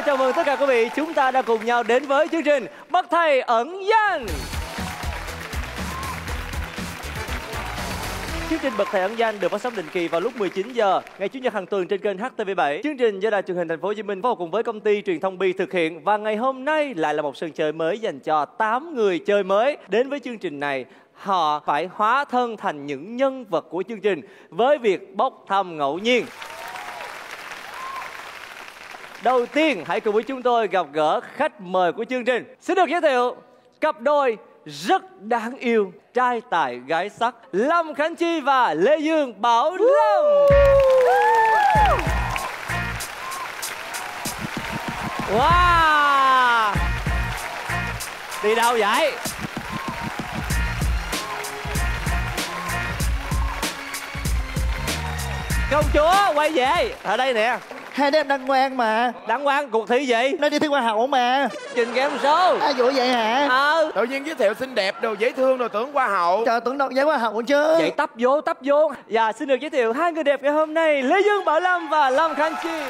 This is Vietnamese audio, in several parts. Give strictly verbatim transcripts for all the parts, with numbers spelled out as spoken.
và chào mừng tất cả quý vị. Chúng ta đã cùng nhau đến với chương trình Bậc Thầy Ẩn Danh. Chương trình Bậc Thầy Ẩn Danh được phát sóng định kỳ vào lúc mười chín giờ ngày Chủ nhật hàng tuần trên kênh H T V bảy. Chương trình do Đài Truyền hình Thành phố Hồ Chí Minh phối hợp cùng với công ty truyền thông Bi thực hiện, và ngày hôm nay lại là một sân chơi mới dành cho tám người chơi mới. Đến với chương trình này, họ phải hóa thân thành những nhân vật của chương trình với việc bốc thăm ngẫu nhiên. Đầu tiên, hãy cùng với chúng tôi gặp gỡ khách mời của chương trình. Xin được giới thiệu cặp đôi rất đáng yêu, trai tài gái sắc, Lâm Khánh Chi và Lê Dương Bảo Lâm. Wow! Đi đâu vậy? Công chúa quay về. Ở đây nè. Hai đứa em đăng quang mà. Đăng quang cuộc thi gì? Nó đi thi hoa hậu mà. Trình game show. À vụ vậy hả? Ờ. Tự nhiên giới thiệu xinh đẹp, đồ dễ thương, đồ tưởng hoa hậu. Trời, tưởng đâu giấy hoa hậu chứ. Vậy tấp vô, tấp vô. Và xin được giới thiệu hai người đẹp ngày hôm nay, Lê Dương Bảo Lâm và Lâm Khánh Chi.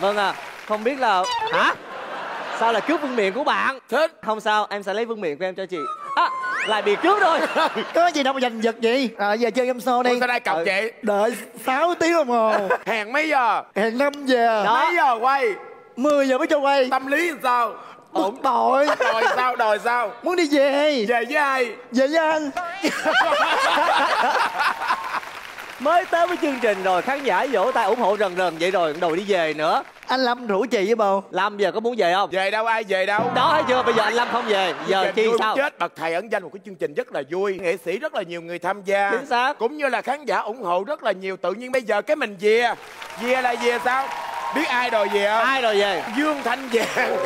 Vâng à, không biết là... Hả? Sao là cướp vương miện của bạn? Thích. Không sao, em sẽ lấy vương miện của em cho chị. À, lại bị cướp rồi. Có gì đâu mà giành giật vậy. Rồi à, giờ chơi game show đi. Sao đây cọc à, vậy? Đợi sáu tiếng đồng hồ. Hẹn mấy giờ? Hẹn năm giờ. Đó. Mấy giờ quay? mười giờ mới cho quay. Tâm lý làm sao? Ổn tội. Đòi sao, đòi sao? Muốn đi về. Về với ai? Về với anh. Mới tới với chương trình rồi, khán giả vỗ tay ủng hộ rần rần vậy rồi cũng đòi đi về nữa. Anh Lâm rủ chị với bồ. Lâm giờ có muốn về không? Về đâu, ai về đâu. Đó thấy chưa, bây giờ anh Lâm không về. Giờ chi sao? Chết. Bậc Thầy Ẩn Danh một cái chương trình rất là vui. Nghệ sĩ rất là nhiều người tham gia. Chính xác. Cũng như là khán giả ủng hộ rất là nhiều. Tự nhiên bây giờ cái mình về. Về là về sao? Biết ai đòi về không? Ai đòi về? Dương Thanh Vàng.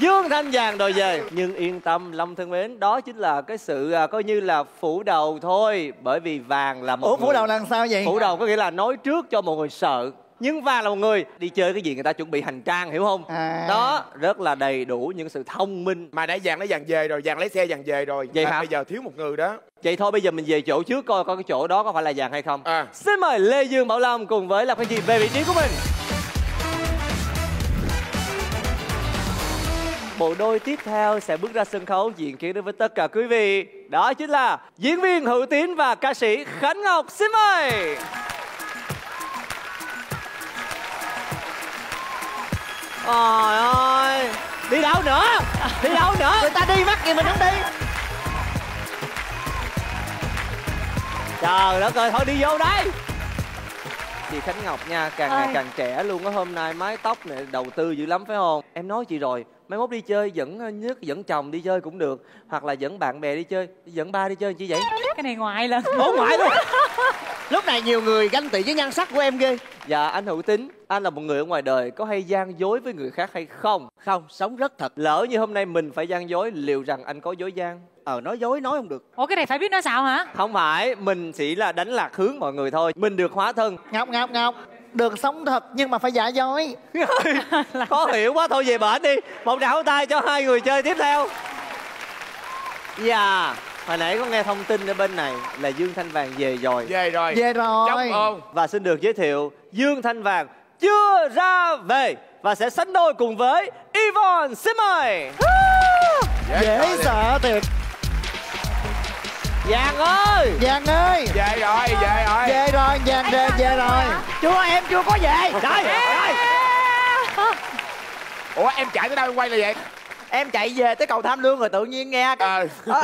Dương Thanh Vàng đòi về. Nhưng yên tâm Lâm thân mến, đó chính là cái sự à, coi như là phủ đầu thôi. Bởi vì Vàng là một... Ủa người... phủ đầu là sao vậy? Phủ đầu có nghĩa là nói trước cho mọi người sợ. Nhưng Vàng là một người đi chơi cái gì người ta chuẩn bị hành trang, hiểu không? À. Đó, rất là đầy đủ những sự thông minh. Mà nãy Vàng lấy Vàng về rồi, Vàng lấy xe Vàng về rồi. Vậy hả? Bây giờ thiếu một người đó. Vậy thôi bây giờ mình về chỗ trước coi coi cái chỗ đó có phải là Vàng hay không. À. Xin mời Lê Dương Bảo Lâm cùng với Lâm Khánh Chi về vị trí của mình. Bộ đôi tiếp theo sẽ bước ra sân khấu diện kiến đến với tất cả quý vị. Đó chính là diễn viên Hữu Tín và ca sĩ Khánh Ngọc. Xin mời. Trời ơi, đi đâu nữa? Đi đâu nữa? Người ta đi mất gì mình không đi. Trời đất ơi, thôi đi vô đây. Chị Khánh Ngọc nha, càng ngày càng trẻ luôn á. Hôm nay mái tóc này đầu tư dữ lắm phải không? Em nói chị rồi, mai mốt đi chơi dẫn nhất dẫn chồng đi chơi cũng được, hoặc là dẫn bạn bè đi chơi, dẫn ba đi chơi chi vậy? Cái này ngoại lần. Ủa ngoại luôn. Lúc này nhiều người ganh tị với nhan sắc của em ghê. Dạ anh Hữu Tín, anh là một người ở ngoài đời, có hay gian dối với người khác hay không? Không, sống rất thật. Lỡ như hôm nay mình phải gian dối, liệu rằng anh có dối gian? Ờ, nói dối nói không được. Ủa cái này phải biết nói xạo hả? Không phải, mình chỉ là đánh lạc hướng mọi người thôi. Mình được hóa thân. Ngọc, Ngọc, Ngọc được sống thật nhưng mà phải giả dối. Khó hiểu quá, thôi về bển đi. Một đảo tay cho hai người chơi tiếp theo. Dạ yeah. Hồi nãy có nghe thông tin ở bên này là Dương Thanh Vàng về rồi. Về rồi. Về rồi. Chốc ôn. Và xin được giới thiệu Dương Thanh Vàng chưa ra về và sẽ sánh đôi cùng với Yvonne. Xin mời. Dễ, Dễ sợ thiệt. Vàng ơi, Vàng ơi. Về rồi, về rồi. Về rồi, Vàng về, về rồi. Chưa, em chưa có về. Rồi, rồi. Ủa em chạy tới đâu em quay là vậy? Em chạy về tới cầu Tham Lương rồi tự nhiên nghe cái... à. À,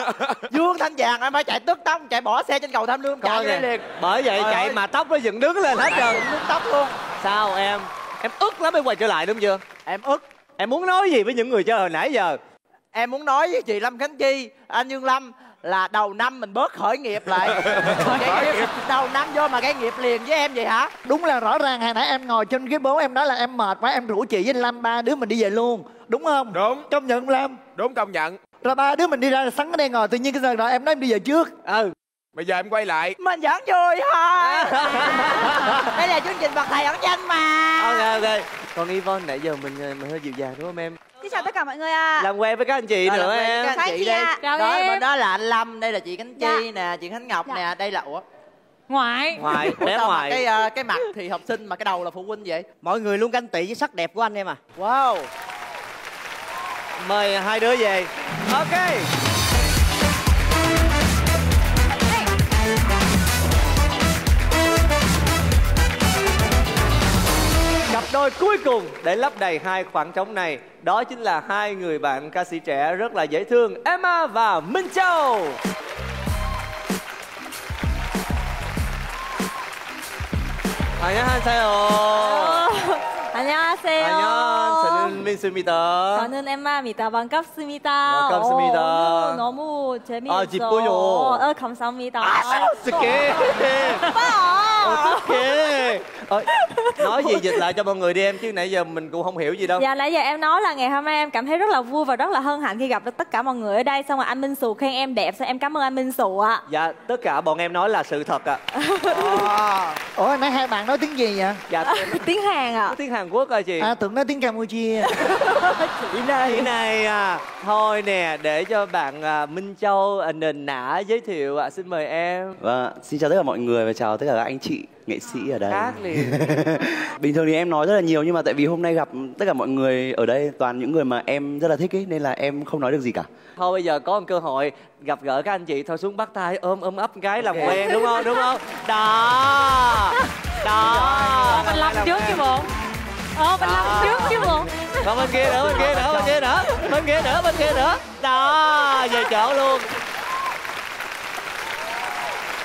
Dương Thanh Vàng em phải chạy tức tốc, chạy bỏ xe trên cầu Tham Lương chạy lên liền. Bởi vậy trời chạy ơi. Mà tóc nó dựng đứng lên hết trơn, đứng tóc luôn. Sao em? Em ức lắm em quay trở lại đúng chưa? Em ức. Em muốn nói gì với những người chơi hồi nãy giờ? Em muốn nói với chị Lâm Khánh Chi, anh Dương Lâm là đầu năm mình bớt khởi nghiệp lại. Khởi nghiệp. Đầu năm vô mà gây nghiệp liền với em vậy hả? Đúng là rõ ràng hồi nãy em ngồi trên ghế bố em nói là em mệt quá, em rủ chị với anh Lâm ba đứa mình đi về luôn. Đúng không? Đúng. Công nhận Lâm. Đúng công nhận. Rồi ba đứa mình đi ra sẵn ở đây ngồi, tự nhiên cái giờ rồi em nói em đi về trước. Ừ. Bây giờ em quay lại. Mình vẫn vui thôi. Đây là chương trình Bậc Thầy Ẩn Danh mà. Ok ok. Còn Yvonne nãy giờ mình mình hơi dịu dàng đúng không em? Xin chào tất cả mọi người ạ. À. Làm quen với các anh chị rồi, nữa em. Các anh chị đây. À. Đó, bên đó là anh Lâm, đây là chị Khánh Chi dạ. Nè, chị Khánh Ngọc dạ. Nè, đây là ủa. Ngoại. Ngoại. Ủa sao ngoại? Cái uh, cái mặt thì học sinh mà cái đầu là phụ huynh vậy? Mọi người luôn ganh tị với sắc đẹp của anh em à. Wow. Mời hai đứa về. Ok. Cặp đôi cuối cùng để lấp đầy hai khoảng trống này, đó chính là hai người bạn ca sĩ trẻ rất là dễ thương, Emma và Minh Châu. 안녕하세요. 안녕하세요. 안녕. 저는 민수입니다. 저는 엠마입니다. 반갑습니다. 반갑습니다. 너무 재미있어. 아, 기뻐요. 감사합니다. 어떡해. 어떡해. Nói gì dịch lại cho mọi người đi em, chứ nãy giờ mình cũng không hiểu gì đâu. Dạ nãy giờ em nói là ngày hôm nay em cảm thấy rất là vui và rất là hân hạnh khi gặp được tất cả mọi người ở đây. Xong rồi anh Minh Xù khen em đẹp, xong em cảm ơn anh Minh Xù ạ. Dạ tất cả bọn em nói là sự thật ạ. à. Ủa nãy hai bạn nói tiếng gì vậy? Dạ à, tiếng Hàn ạ. Tiếng Hàn Quốc rồi chị. À tưởng nói tiếng Campuchia. Hiện nay hiện nay à, thôi nè để cho bạn à, Minh Châu à, nền nã giới thiệu ạ. À, xin mời em. Vâng, xin chào tất cả mọi người và chào tất cả các anh chị nghệ sĩ ở đây. Khác liền. Bình thường thì em nói rất là nhiều nhưng mà tại vì hôm nay gặp tất cả mọi người ở đây toàn những người mà em rất là thích ấy, nên là em không nói được gì cả. Thôi bây giờ có một cơ hội gặp gỡ các anh chị, thôi xuống bắt tay ôm ôm ấp cái làm okay. quen đúng không? Đúng không? Đó. Đó. Mình lâm trước chứ bộ. Ờ mình lâm trước chứ bộ. Còn bên kia nữa, bên kia nữa, bên kia nữa, bên kia nữa, bên kia nữa. Đó, về chỗ luôn.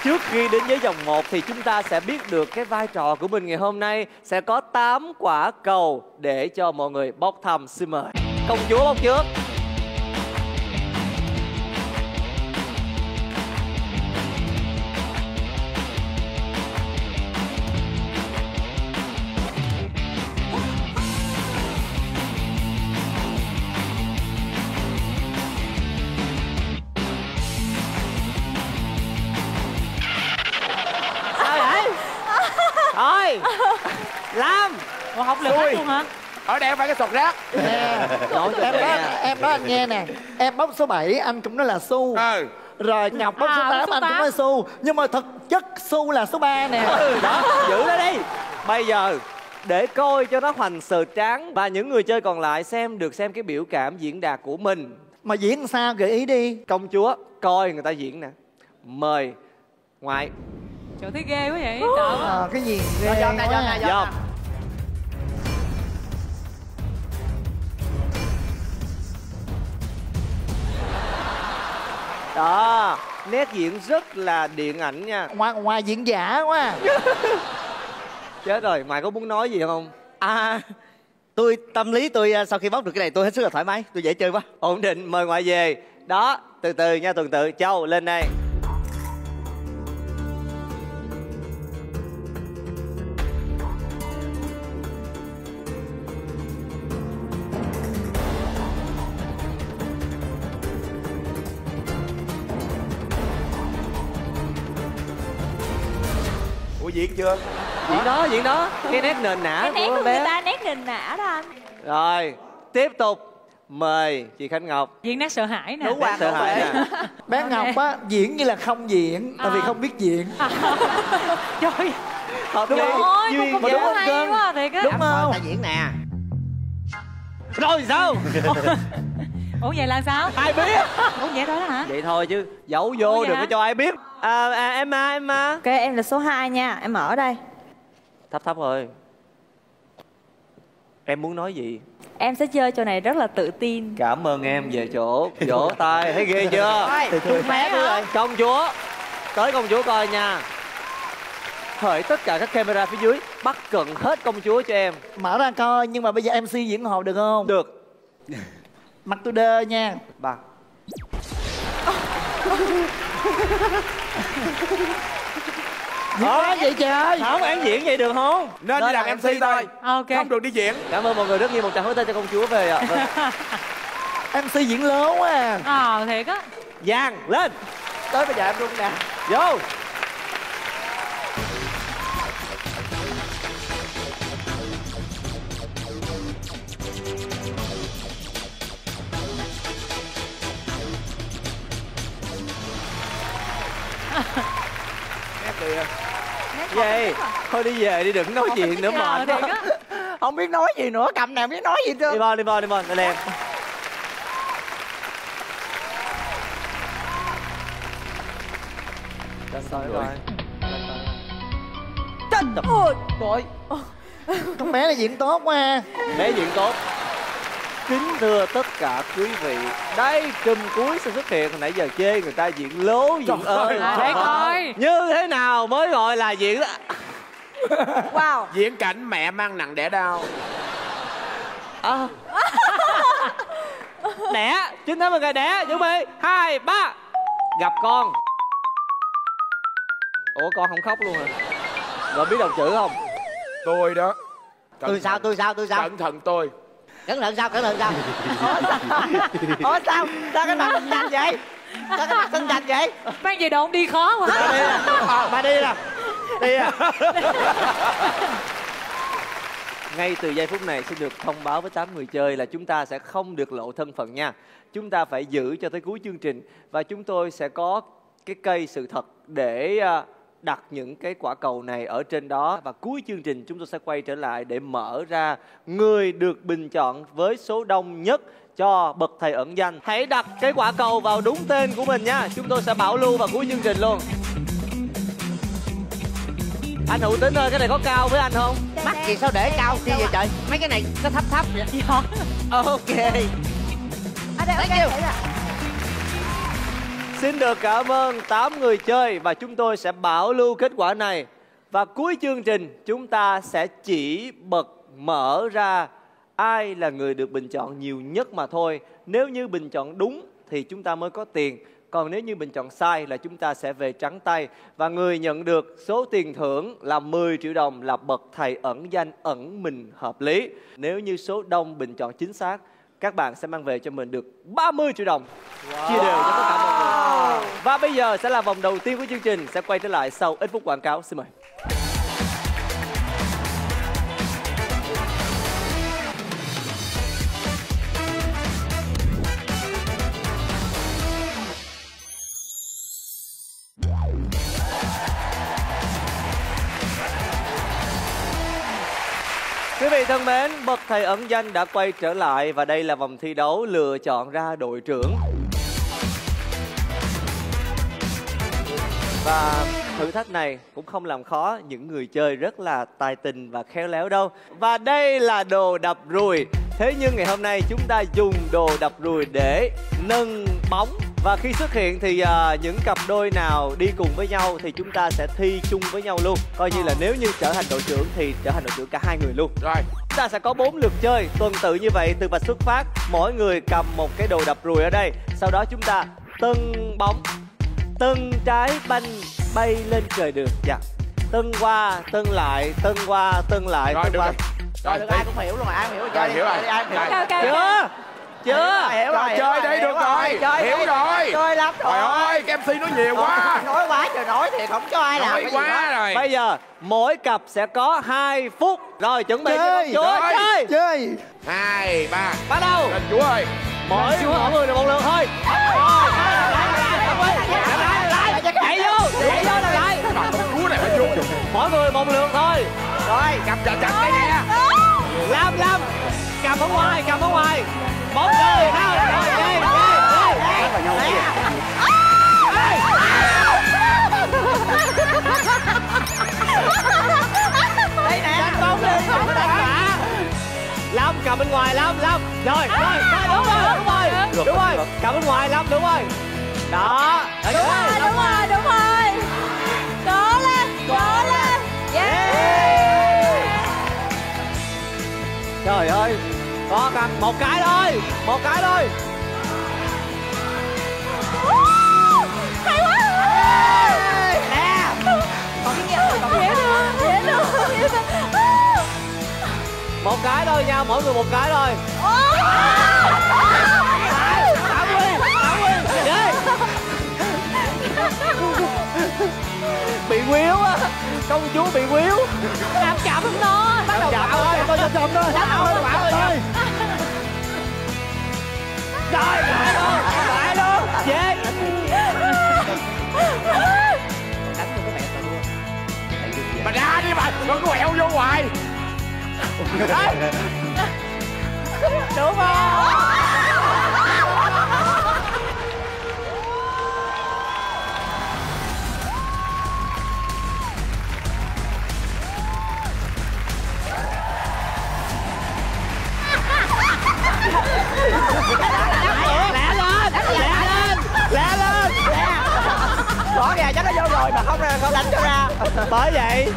Trước khi đến với vòng một thì chúng ta sẽ biết được cái vai trò của mình ngày hôm nay. Sẽ có tám quả cầu để cho mọi người bốc thăm. Xin mời công chúa bốc trước. Ở đây em phải cái sọt rác yeah. Nói em, nói, em nói anh nghe nè. Em bóc số bảy anh cũng nói là Su ừ. Rồi Ngọc bóc à, số tám anh cũng nói Su. Nhưng mà thực chất Su là số ba nè ừ, đó, giữ nó đi. Bây giờ để coi cho nó hoành sự tráng và những người chơi còn lại xem được xem cái biểu cảm diễn đạt của mình. Mà diễn sao gợi ý đi. Công chúa coi người ta diễn nè. Mời ngoại. Trời thấy ghê quá vậy à, cái gì ghê quá. Dòm nè, dòm nè, dòm nè. Đó, nét diễn rất là điện ảnh nha. Ngoài, ngoài diễn giả quá. Chết rồi, mày có muốn nói gì không? À, tôi tâm lý tôi sau khi bóc được cái này tôi hết sức là thoải mái. Tôi dễ chơi quá. Ổn định, mời ngoại về. Đó, từ từ nha, tuần tự. Châu, lên đây. Diễn chưa? Diễn đó, diễn đó. Cái nét nền nã cái của nét bé. Người ta nét nền nã đó anh. Rồi, tiếp tục. Mời chị Khánh Ngọc. Diễn nét sợ hãi nè. Đúng quá, sợ hãi nè. Bé okay. Ngọc á, diễn như là không diễn. À. Tại vì không biết diễn. À. Trời hợp đúng không? Ôi, duyên mà đúng không cưng? Đúng không? Ta diễn nè. Rồi sao? Ủa vậy là sao? Ai biết? Ủa vậy thôi đó hả? Vậy thôi chứ. Giấu vô đừng có cho ai biết. À, à, Emma, Emma. Ok, em là số hai nha, em ở đây. Thấp thấp rồi. Em muốn nói gì? Em sẽ chơi trò này rất là tự tin. Cảm ơn em, về chỗ. Vỗ tay, thấy ghê chưa? Mẹ rồi. Công chúa. Tới công chúa coi nha. Hỡi tất cả các camera phía dưới, bắt cận hết công chúa cho em. Mở ra coi, nhưng mà bây giờ em xê diễn hộ được không? Được. Mặt tôi đơ nha. Bà. Ờ vậy trời. Không em diễn vậy được không? Nên đi làm em xê thôi. Okay. Không được đi diễn. Cảm ơn mọi người rất nhiều, một tràng pháo tay cho công chúa về ạ. À. em xê diễn lớn quá à. Ờ thiệt á. Giang lên. Tới bây giờ em luôn nè. Vô. Nét kìa. Về, thôi đi về đi, đừng nói chuyện nữa mệt. Không biết nói gì nữa, cầm nào biết nói gì chưa. Đi bon, đi bon, đi bon, đây em. Đã xong rồi. Chết rồi. Con bé này diễn tốt quá ha. Bé diễn tốt. Kính thưa tất cả quý vị, đây trùm cuối sẽ xuất hiện. Hồi nãy giờ chê người ta diễn lố diễn ơi, ơi. Ơi như thế nào mới gọi là diễn wow. Diễn cảnh mẹ mang nặng đẻ đau à. Đẻ chính thế mọi người, đẻ chuẩn bị hai ba gặp con. Ủa con không khóc luôn hả? Rồi biết đọc chữ không? Tôi đó. Tôi sao tôi sao tôi sao cẩn thận tôi. Cẩn thận sao, cẩn thận sao? Ủa sao? Sao cái mặt xanh xanh vậy? Sao cái mặt xanh xanh vậy? Mang về độn đi khó quá. Mà đi nè. Đi à. Ngay từ giây phút này xin được thông báo với tám người chơi là chúng ta sẽ không được lộ thân phận nha. Chúng ta phải giữ cho tới cuối chương trình. Và chúng tôi sẽ có cái cây sự thật để đặt những cái quả cầu này ở trên đó. Và cuối chương trình chúng tôi sẽ quay trở lại để mở ra người được bình chọn với số đông nhất cho Bậc Thầy Ẩn Danh. Hãy đặt cái quả cầu vào đúng tên của mình nha. Chúng tôi sẽ bảo lưu vào cuối chương trình luôn. Anh Hữu Tín ơi, cái này có cao với anh không? Mắt gì sao để cao chi vậy trời? Mấy cái này nó thấp thấp vậy. Ok. Xin được cảm ơn tám người chơi và chúng tôi sẽ bảo lưu kết quả này. Và cuối chương trình chúng ta sẽ chỉ bật mở ra ai là người được bình chọn nhiều nhất mà thôi. Nếu như bình chọn đúng thì chúng ta mới có tiền. Còn nếu như bình chọn sai là chúng ta sẽ về trắng tay. Và người nhận được số tiền thưởng là mười triệu đồng là Bậc Thầy Ẩn Danh ẩn mình hợp lý. Nếu như số đông bình chọn chính xác, các bạn sẽ mang về cho mình được ba mươi triệu đồng. Wow. Chia đều cho tất cả mọi người. Và bây giờ sẽ là vòng đầu tiên của chương trình. Sẽ quay trở lại sau ít phút quảng cáo. Xin mời. Quý vị thân mến, Bậc Thầy Ẩn Danh đã quay trở lại và đây là vòng thi đấu lựa chọn ra đội trưởng. Và thử thách này cũng không làm khó những người chơi rất là tài tình và khéo léo đâu. Và đây là đồ đập ruồi. Thế nhưng ngày hôm nay chúng ta dùng đồ đập ruồi để nâng bóng. Và khi xuất hiện thì uh, những cặp đôi nào đi cùng với nhau thì chúng ta sẽ thi chung với nhau luôn. Coi như là nếu như trở thành đội trưởng thì trở thành đội trưởng cả hai người luôn. Rồi. Chúng ta sẽ có bốn lượt chơi tuần tự như vậy từ vạch xuất phát. Mỗi người cầm một cái đồ đập ruồi ở đây. Sau đó chúng ta tâng bóng, tâng trái banh bay lên trời được. Dạ. Tâng qua, tâng lại, tâng qua, tâng lại, tâng qua. Rồi, được, ai cũng hiểu luôn rồi, ai hiểu rồi. Chơi đi, ai hiểu rồi. Chưa? Hiểu rồi, rồi, chơi đây được rồi, hiểu rồi. Hiểu rồi. Chơi lắm rồi. Trời ơi, cái em xê nó nhiều quá. Nói quá trời nói thiệt, không cho ai làm cái gì hết. Bây giờ mỗi cặp sẽ có hai phút. Rồi chuẩn bị chơi. Chơi. Chơi. hai ba. Bắt đầu. Chúa ơi. Mỗi người được một lượt thôi. Chạy vô, chạy vô là lại. Chúa này phải vô. Mỗi người một lượt thôi. Rồi, cầm chặt chặt đây nè. Lâm Lâm. Cầm ở ngoài, cầm ở ngoài. Bóng người nào rồi đi đi đi. Đây nè, đánh bóng đi, đánh cả. Lâm cầm bên ngoài, Lâm Lâm. Rồi, rồi, đúng rồi, đúng rồi. Đúng rồi, cầm bên ngoài Lâm, đúng rồi. Đó, đúng rồi, đúng rồi, đúng rồi. Cố lên, cố lên. Yeah. Trời ơi. Có cần một cái thôi, một cái thôi. Uh, hay quá. Nè. Còn cái nữa, còn cái nữa, cái nữa. Một cái thôi nha, mỗi người một cái thôi. Thảo Nguyên, Thảo Nguyên, đi. Bị quýu á, công chúa bị quýu. Làm chậm nó. Bắt đầu chậm thôi, tôi chậm chậm thôi. Rồi, lại luôn, lại luôn. Về. Đánh luôn cái mẹ tao luôn. Nó cứ quẹo vô hoài. Đấy. Đúng không? Bỏ ra chắc nó vô rồi mà không ra không đánh cho ra. Bởi vậy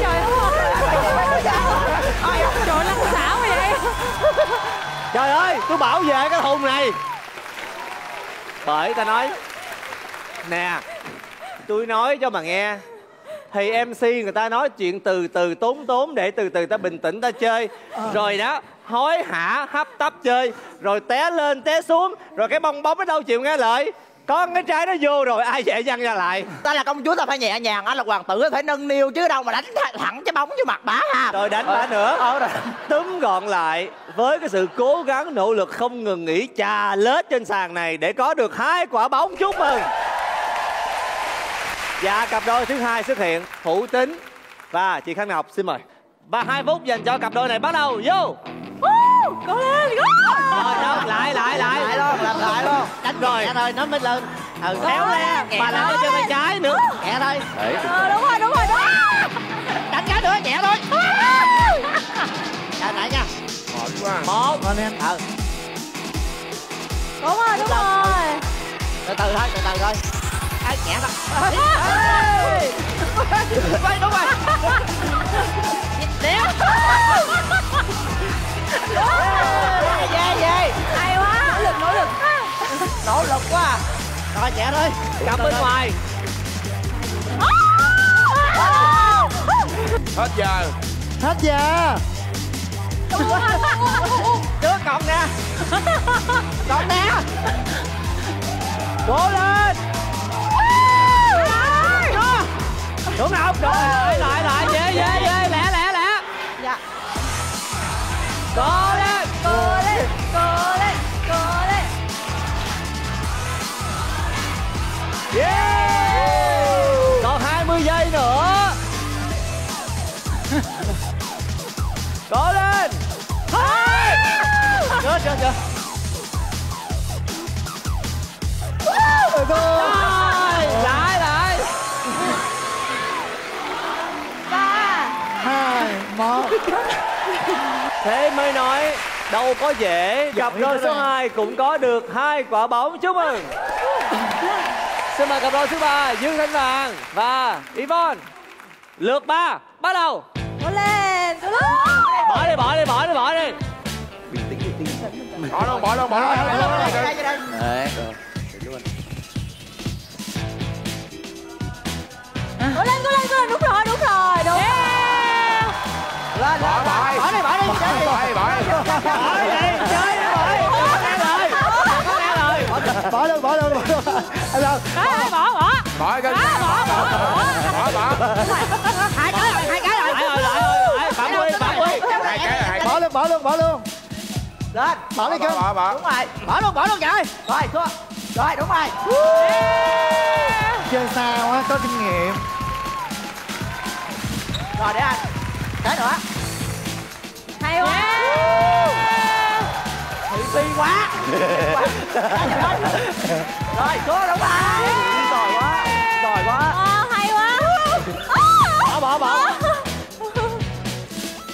trời ơi, trời ơi, lắm xảo vậy. Trời ơi, tôi bảo vệ cái thùng này. Bởi ta nói nè, tôi nói cho mà nghe, thì em xê người ta nói chuyện từ từ tốn tốn để từ từ ta bình tĩnh ta chơi. Ờ. Rồi đó, hối hả hấp tấp chơi, rồi té lên té xuống, rồi cái bong bóng nó đâu chịu nghe lời. Có cái trái nó vô rồi ai dễ văng ra lại. Ta là công chúa ta phải nhẹ nhàng, anh là hoàng tử phải nâng niu chứ đâu mà đánh thẳng cái bóng vô mặt bả ha. Rồi đánh bả nữa. Ờ, rồi. Tóm gọn lại, với cái sự cố gắng nỗ lực không ngừng nghỉ chà lết trên sàn này để có được hai quả bóng, chúc mừng. Dạ, cặp đôi thứ hai xuất hiện, Hữu Tín và chị Khánh Ngọc, xin mời. Và hai phút dành cho cặp đôi này, bắt đầu vô. Cố lên, cố. Rồi không, lại lại lại lại luôn, làm lại luôn. Đánh rồi, rồi nó mới lên. Ừ, kéo le, bà làm cái chân bên trái nữa. Nhẹ thôi. Ờ, đúng rồi, đúng rồi, đúng. Đánh cái nữa, nhẹ thôi. Lại lại nha. Một quá. Một. Lên em. Ừ. Đúng rồi, đúng rồi. Từ từ thôi, từ từ thôi. Ai nhẹ đâu. Quay đúng rồi. Đéo. Về về về. Hay quá. Nỗ lực nỗ lực. Nỗ lực quá. À. Rồi nhẹ thôi. Cầm bên ngoài. Hết giờ. Hết giờ. Đứa còn nè. Còn nè. Cố lên. Đúng không? Rồi, lại lại lại, dễ dễ dễ, lẹ lẹ lẹ. Dạ. Cố lên, cố lên, cố lên, cố lên. Yeah. Còn hai mươi giây nữa. Cố lên. Hai. Chưa chưa chưa. Rồi, lại lại. ba hai một. Thế mới nói đâu có dễ. Cặp đôi số hai cũng có được hai quả bóng, chúc mừng. Xin mời cặp đôi thứ ba, Dương Thanh Vàng và Yvonne. Lượt ba, bắt đầu. Bỏ lên. Bỏ đi, bỏ đi, bỏ đi, bỏ đi. Bỏ luôn, bỏ luôn, bỏ luôn. Cố lên, cố lên, cố lên, đúng rồi, đúng rồi, đúng rồi. Lên, bỏ đi, bỏ đi, bỏ đi, bỏ đi, bỏ đi, bỏ đi, bỏ đi, bỏ đi, bỏ đi, bỏ đi, bỏ đi, bỏ luôn, bỏ luôn. Lên, bỏ đi kêu. Đúng rồi, bỏ luôn, bỏ luôn trời. Rồi, thua. Rồi, đúng rồi. Chơi sao á, có kinh nghiệm. Rồi để anh. Cái nữa. Hay quá. Thị phi quá. Rồi, cố đúng rồi. Giỏi quá. Giỏi quá. Ờ, hay quá. Bỏ bỏ bỏ.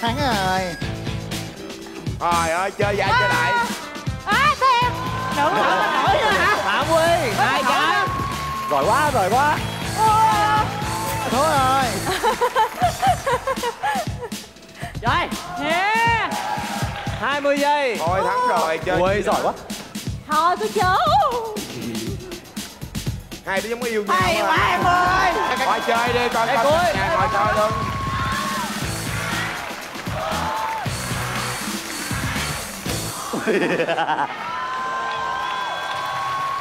Thắng rồi. Trời ơi, chơi vậy chơi lại. Á thiệt. Nổi nổi nữa hả? Phạm Huy, hai cái. Rồi quá, rồi quá. Thua rồi. Rồi. Yeah. hai mươi giây. Thôi thắng rồi, chơi. Ui, giỏi quá. Thôi tôi chấu. Hai đứa giống yêu nhau. Hay quá em ơi. Coi chơi đi, coi coi nhà coi coi luôn.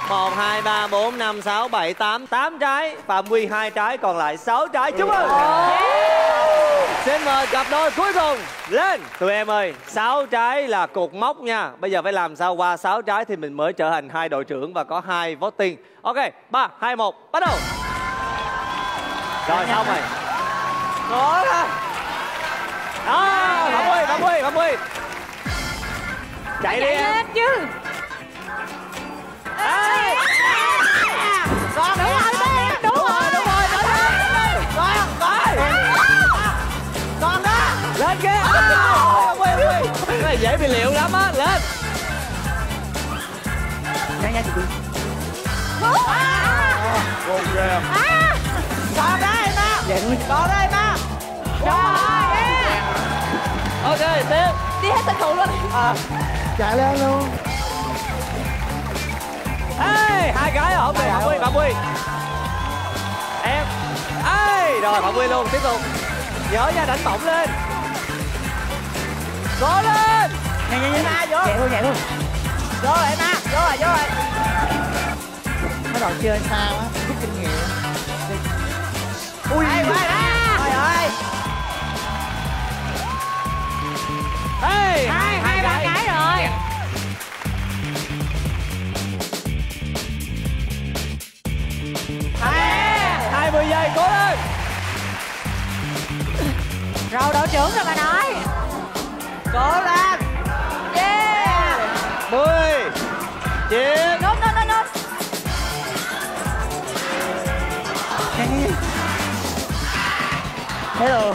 một, hai, ba, bốn, năm, sáu, bảy, tám, tám trái. Phạm Huy hai trái, còn lại sáu trái. Chúc mừng. Xin mời cặp đôi cuối cùng lên. Tụi em ơi, sáu trái là cột mốc nha. Bây giờ phải làm sao qua sáu trái thì mình mới trở thành hai đội trưởng và có hai voting. Ok, ba, hai, một, bắt đầu. Rồi, xong rồi. Đó ra. Đó, Phạm Huy, Phạm Huy, Phạm Huy. Chạy đi em. Chứ. Ê. Con đúng rồi. Lên kia. À, quay, quay. Cái này dễ bị liệu lắm á, lên. Nhanh nhanh chị. Con kìa. Còn đó em à. Còn đó em à. Ok, tiếp. Đi hết tình thủ luôn. À, chạy lên luôn. Ê, hai cái ở đây, Phạm Huy, Phạm Huy. Em. Ê, rồi Phạm Huy luôn, tiếp tục. Nhớ nha, đánh bổng lên. Cố lên! Nhanh nhanh nhanh nha, vô! Chạy luôn, chạy luôn! Vô rồi em A, vô rồi, vô rồi! Nó đòi chơi sao á, biết kinh nghiệm. Ui! Ê, quay ra! Trời ơi! Ê! Hai, hai ba cái rồi! Hai! Hai mươi giây, cố lên! Rồi đội trưởng rồi bà nói! Cố lên. Yeah. Mười. Chín. Nốt nốt nốt nốt. Hello.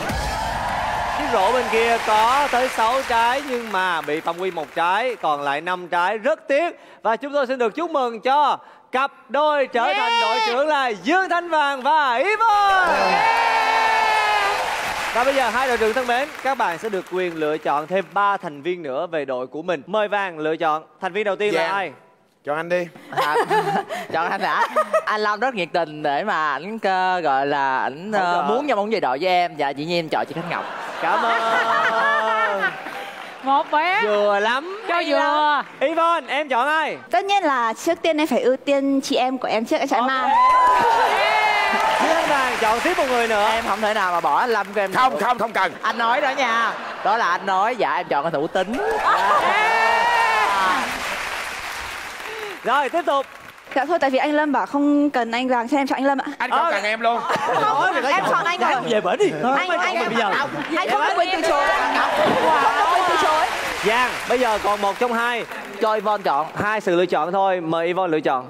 Chiếc rổ bên kia có tới sáu trái nhưng mà bị Phạm Huy một trái, còn lại năm trái, rất tiếc. Và chúng tôi xin được chúc mừng cho cặp đôi trở yeah. thành đội trưởng là Dương Thanh Vàng và Yvonne. Yeah. Và bây giờ hai đội trưởng thân mến, các bạn sẽ được quyền lựa chọn thêm ba thành viên nữa về đội của mình. Mời Vàng lựa chọn thành viên đầu tiên Vàng. Là ai? Chọn anh đi. À, chọn anh đã. Anh Lâm rất nhiệt tình để mà ảnh gọi là ảnh uh, muốn nhau muốn về đội với em. Dạ dĩ nhiên em chọn chị Khánh Ngọc. Cảm ơn. Một bé. Vừa lắm. Cho vừa. Yvonne, em chọn ai? Tất nhiên là trước tiên em phải ưu tiên chị em của em trước, em chọn okay. Em Dương Vàng chọn tiếp một người nữa. Em không thể nào mà bỏ anh Lâm của em. Không, không, không cần. Anh nói đó nha. Đó là anh nói, dạ em chọn anh Hữu Tín. Rồi, tiếp tục. Dạ thôi, tại vì anh Lâm bảo không cần anh Vàng, cho em chọn anh Lâm ạ. Anh không cần em luôn. Em chọn anh rồi. Về bển đi. Anh không có quyền từ chối. Không có quyền từ chối. Vàng, bây giờ còn một trong hai. Cho Yvonne chọn. Hai sự lựa chọn thôi. Mời Yvonne lựa chọn.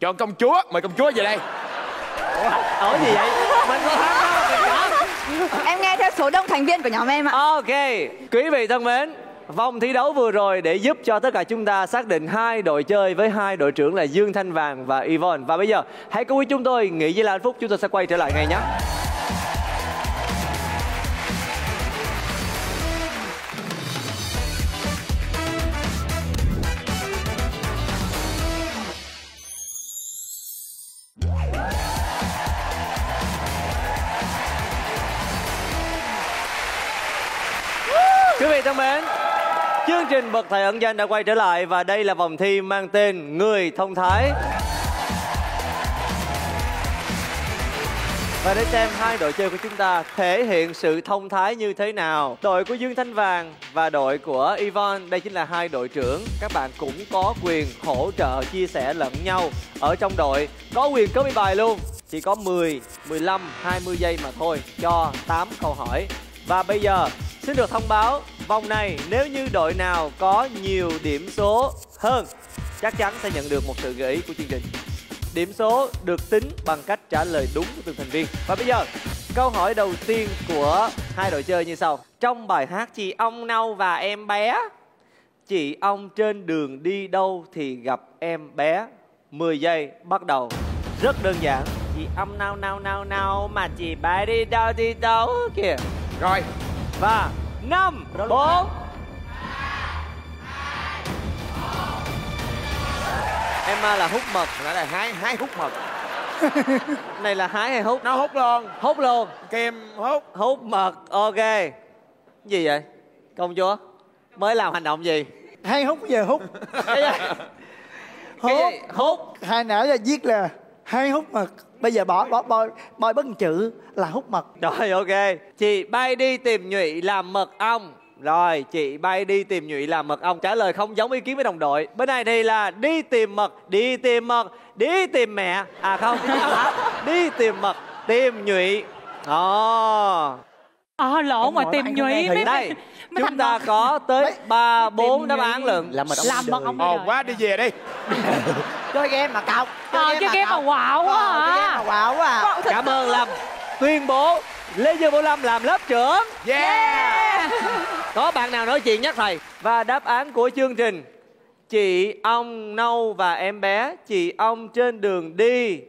Chọn công chúa, mời công chúa về đây. Ủa gì vậy? Mình có thắng không? Em nghe theo số đông thành viên của nhóm em ạ. Ok, quý vị thân mến, vòng thi đấu vừa rồi để giúp cho tất cả chúng ta xác định hai đội chơi với hai đội trưởng là Dương Thanh Vàng và Yvonne. Và bây giờ hãy cùng với chúng tôi nghỉ giây là hạnh phúc, chúng tôi sẽ quay trở lại ngay nhé. Thân mến, chương trình Bậc Thầy Ẩn Danh đã quay trở lại và đây là vòng thi mang tên Người Thông Thái. Và để xem hai đội chơi của chúng ta thể hiện sự thông thái như thế nào. Đội của Dương Thanh Vàng và đội của Yvonne, đây chính là hai đội trưởng. Các bạn cũng có quyền hỗ trợ, chia sẻ lẫn nhau. Ở trong đội có quyền copy bài luôn. Chỉ có mười, mười lăm, hai mươi giây mà thôi cho tám câu hỏi. Và bây giờ xin được thông báo vòng này nếu như đội nào có nhiều điểm số hơn chắc chắn sẽ nhận được một sự gợi ý của chương trình. Điểm số được tính bằng cách trả lời đúng của từng thành viên. Và bây giờ câu hỏi đầu tiên của hai đội chơi như sau. Trong bài hát Chị Ông Nâu và Em Bé, chị ông trên đường đi đâu thì gặp em bé. mười giây bắt đầu. Rất đơn giản. Chị ông nâu nâu nâu nâu mà chị bé đi đâu đi đâu kìa. Rồi. Và năm, bốn. Emma là hút mật. Nãy là hái, hái hút mật. Này là hái hay hút? Nó hút luôn. Hút luôn. Kem hút. Hút mật, ok. Gì vậy? Công chúa mới làm hành động gì? Hay hút về hút. Hút. Hút. Hai nãy là giết là hay hút mật. Bây giờ bỏ bỏ bôi bôi bất chữ là hút mật. Rồi ok. Chị bay đi tìm nhụy làm mật ong. Rồi chị bay đi tìm nhụy làm mật ong. Trả lời không giống ý kiến với đồng đội. Bên này thì là đi tìm mật, đi tìm mật, đi tìm mẹ. À không, đi tìm mật, tìm nhụy. Ồ. À, lỗ mà tìm nhụy mấy... Đây, mấy chúng ta đồng... có tới ba, bốn đáp án lận. Làm mật ong. Ồ quá, đi về đi. Chơi game mà cọc. Ờ, chơi game mà quạo quá à. Cảm ơn Lâm. Tuyên bố Lê Dương Bảo Lâm làm lớp trưởng. Yeah. Có bạn nào nói chuyện nhắc thầy. Và đáp án của chương trình: chị ong nâu và em bé. Chị ong trên đường đi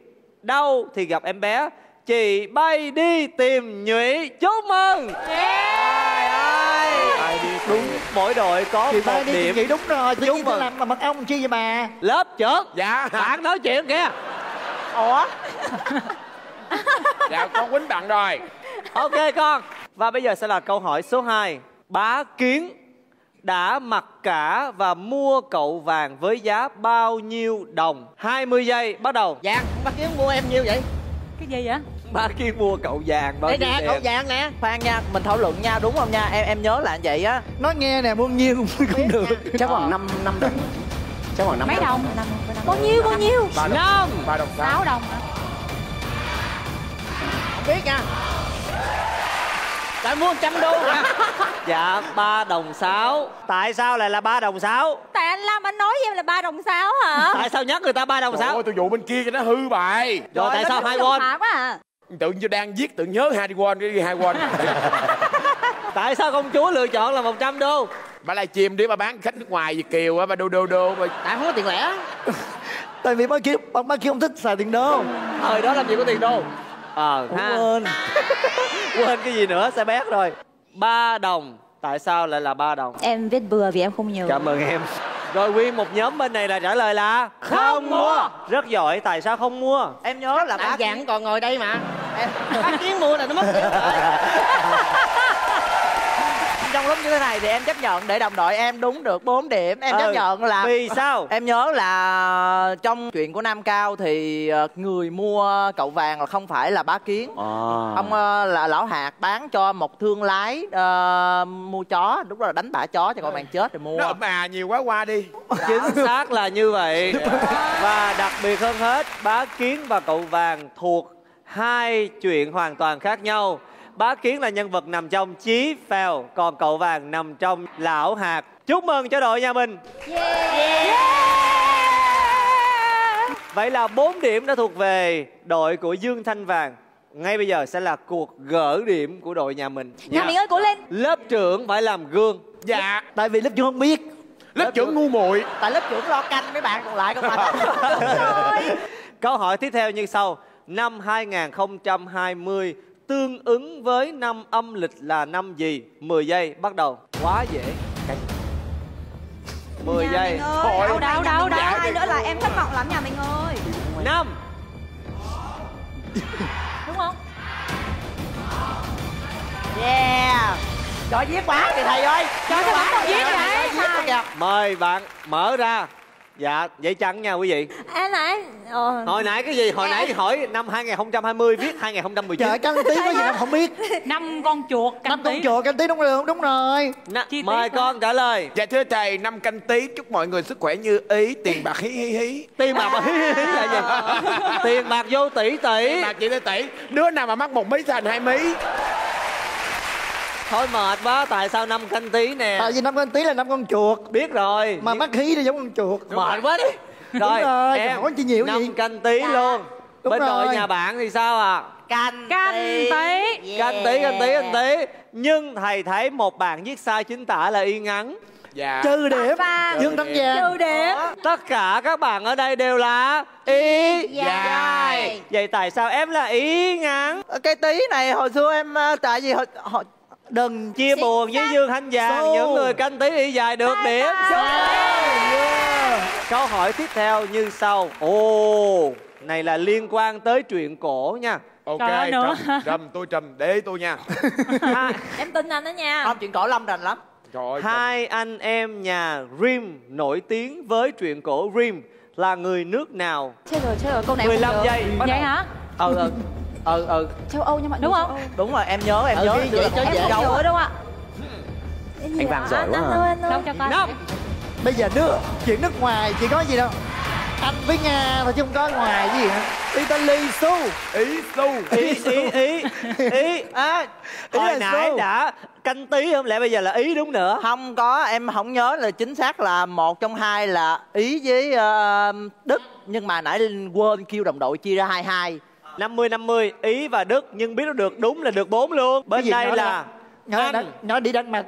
đâu thì gặp em bé. Chị bay đi tìm nhụy. Chúc mừng. Trời ơi, đúng mỗi đội có chị một bay đi điểm. Chị đúng rồi. Chúc mừng. Làm mà mật ong chi vậy bà? Lớp trưởng. Dạ. Bạn nói chuyện kìa. Ủa. Dạ con quýnh bạn rồi. Ok con. Và bây giờ sẽ là câu hỏi số hai. Bá Kiến đã mặc cả và mua cậu vàng với giá bao nhiêu đồng? hai mươi giây bắt đầu. Vàng. Bá Kiến mua em nhiêu vậy? Cái gì vậy? Bá Kiến mua cậu vàng bao nhiêu nè, cậu vàng nè. Khoan nha, mình thảo luận nha, đúng không nha? Em em nhớ là vậy á. Nói nghe nè, bao nhiêu cũng biết được. Nha. Chắc khoảng năm năm đồng. Chắc khoảng năm mấy đồng? Đồng. Bao nhiêu bao nhiêu? năm. ba đồng sáu đồng hả? Biết nha. Tại mua một trăm đô hả? Dạ, ba đồng sáu. Tại sao lại là ba đồng sáu? Tại anh Lâm anh nói với em là ba đồng sáu hả? Tại sao nhắc người ta ba đồng sáu? Ôi, tôi dụ bên kia cho nó hư bài. Rồi, rồi tại sao hai won? À. Tự nhiên đang viết tự nhớ hai won cái hai won. Tại sao công chúa lựa chọn là một trăm đô? Bà lại chìm đi, bà bán khách nước ngoài Việt kiều á, bà đô đô đô. Bà... Tại không có tiền lẻ. Tại vì bác kia, bác kia không thích xài tiền đô. Thời đó làm gì có tiền đô. Ờ à, quên. Quên cái gì nữa, xe bét rồi. Ba đồng. Tại sao lại là ba đồng? Em viết bừa vì em không nhiều. Cảm ơn em. Rồi nguyên một nhóm bên này là trả lời là Không, không mua. Rất giỏi, tại sao không mua? Em nhớ là bác Kiến còn ngồi đây mà. Bác Kiến mua là nó mất. Trong lúc như thế này thì em chấp nhận để đồng đội em đúng được bốn điểm. Em ừ. chấp nhận là... Vì sao? Em nhớ là trong chuyện của Nam Cao thì người mua cậu vàng là không phải là Bá Kiến. À. Ông là Lão Hạc bán cho một thương lái uh, mua chó. Đúng là đánh bả chó cho cậu vàng chết rồi mua. Nó mà nhiều quá qua đi. Chính xác là như vậy. Và đặc biệt hơn hết, Bá Kiến và cậu vàng thuộc hai chuyện hoàn toàn khác nhau. Bá Kiến là nhân vật nằm trong Chí Phèo, còn cậu vàng nằm trong Lão Hạc. Chúc mừng cho đội nhà mình. Yeah. Yeah. Vậy là bốn điểm đã thuộc về đội của Dương Thanh Vàng. Ngay bây giờ sẽ là cuộc gỡ điểm của đội nhà mình. Nhà mình ơi, cố lên. Lớp trưởng phải làm gương. Dạ. Tại vì lớp trưởng không biết. Lớp, lớp trưởng ngu muội. Tại lớp trưởng lo canh mấy bạn còn lại không phải. Đúng rồi. Câu hỏi tiếp theo như sau. Năm hai không hai không tương ứng với năm âm lịch là năm gì? mười giây, bắt đầu. Quá dễ. mười giây. Ơi, đâu, đâu, đâu, đâu. Hai nữa là em thất vọng lắm nhà mình ơi. năm. Đúng không? Yeah. Trời viết quá kìa thầy ơi. Trời quá còn viết vậy. Mời bạn mở ra. Dạ, giấy trắng nha quý vị. Em nãy ờ... hồi nãy cái gì? Hồi em... nãy hỏi năm hai không hai không viết hai không một chín. Trời, canh tí có gì em không biết. Năm con chuột canh tí. Năm con chuột canh tí đúng rồi, đúng rồi. Nà, mời con trả lời. Dạ thưa thầy, năm canh tí chúc mọi người sức khỏe như ý, tiền bạc hí hí hí. Tiền bạc mà hí hí hí là gì? Tiền bạc vô tỷ tỷ. Tiền bạc chỉ tới tỷ. Đứa nào mà mắc một mí thành hai mí. Thôi mệt quá, tại sao năm canh tí nè? Tại vì năm canh tí là năm con chuột. Biết rồi. Mà mắc hí thì giống con chuột. Mệt quá đi. Rồi, rồi em hỏi chị nhiều năm gì? Canh tí dạ. Luôn. Đúng bên rồi. Đội nhà bạn thì sao à? Canh, canh tí. Tí. Yeah. Canh tí, canh tí, canh tí. Nhưng thầy thấy một bạn viết sai chính tả là y ngắn. Dạ. Trừ điểm. Dương Thanh Vàng. Trừ điểm. Tất cả các bạn ở đây đều là ý dài. Vậy tại sao em là ý ngắn? Cái tí này hồi xưa em tại vì hồi, hồi đừng chia buồn với Dương Thanh Vàng. Số. Những người canh tí y dài được điểm. Yeah. Câu hỏi tiếp theo như sau. Ồ, oh, này là liên quan tới chuyện cổ nha. Ok, trầm, trầm, tôi trầm, để tôi nha. À, em tin anh đó nha. Không, chuyện cổ Lâm rành lắm. Trời ơi, hai anh em nhà Rim nổi tiếng với chuyện cổ Rim là người nước nào? Chết rồi, chết rồi, câu này mười lăm giây. Vậy hả? Ừ, ừ. Ừ, ừ. Châu Âu nha mọi người. Đúng không? Đúng rồi, em nhớ, em ừ, nhớ. Vậy cho em nhớ đúng không ạ? Anh Vàng giỏi quá hả? Đâu cho con. Năm. Bây giờ nước, chuyện nước ngoài chỉ có gì đâu. Anh với Nga mà chứ không có ngoài gì hả? Italy, Su. Ý, Su. Ý, Ý, Ý. Ý, á. Hồi nãy đã canh tí không lẽ bây giờ là Ý đúng nữa? Không có, em không nhớ là chính xác là một trong hai là Ý với uh, Đức. Nhưng mà nãy quên kêu đồng đội chia ra hai hai. năm mươi năm mươi, Ý và Đức. Nhưng biết nó được đúng là được bốn luôn. Bên đây là Anh. Đánh, nó đi Đan Mạch.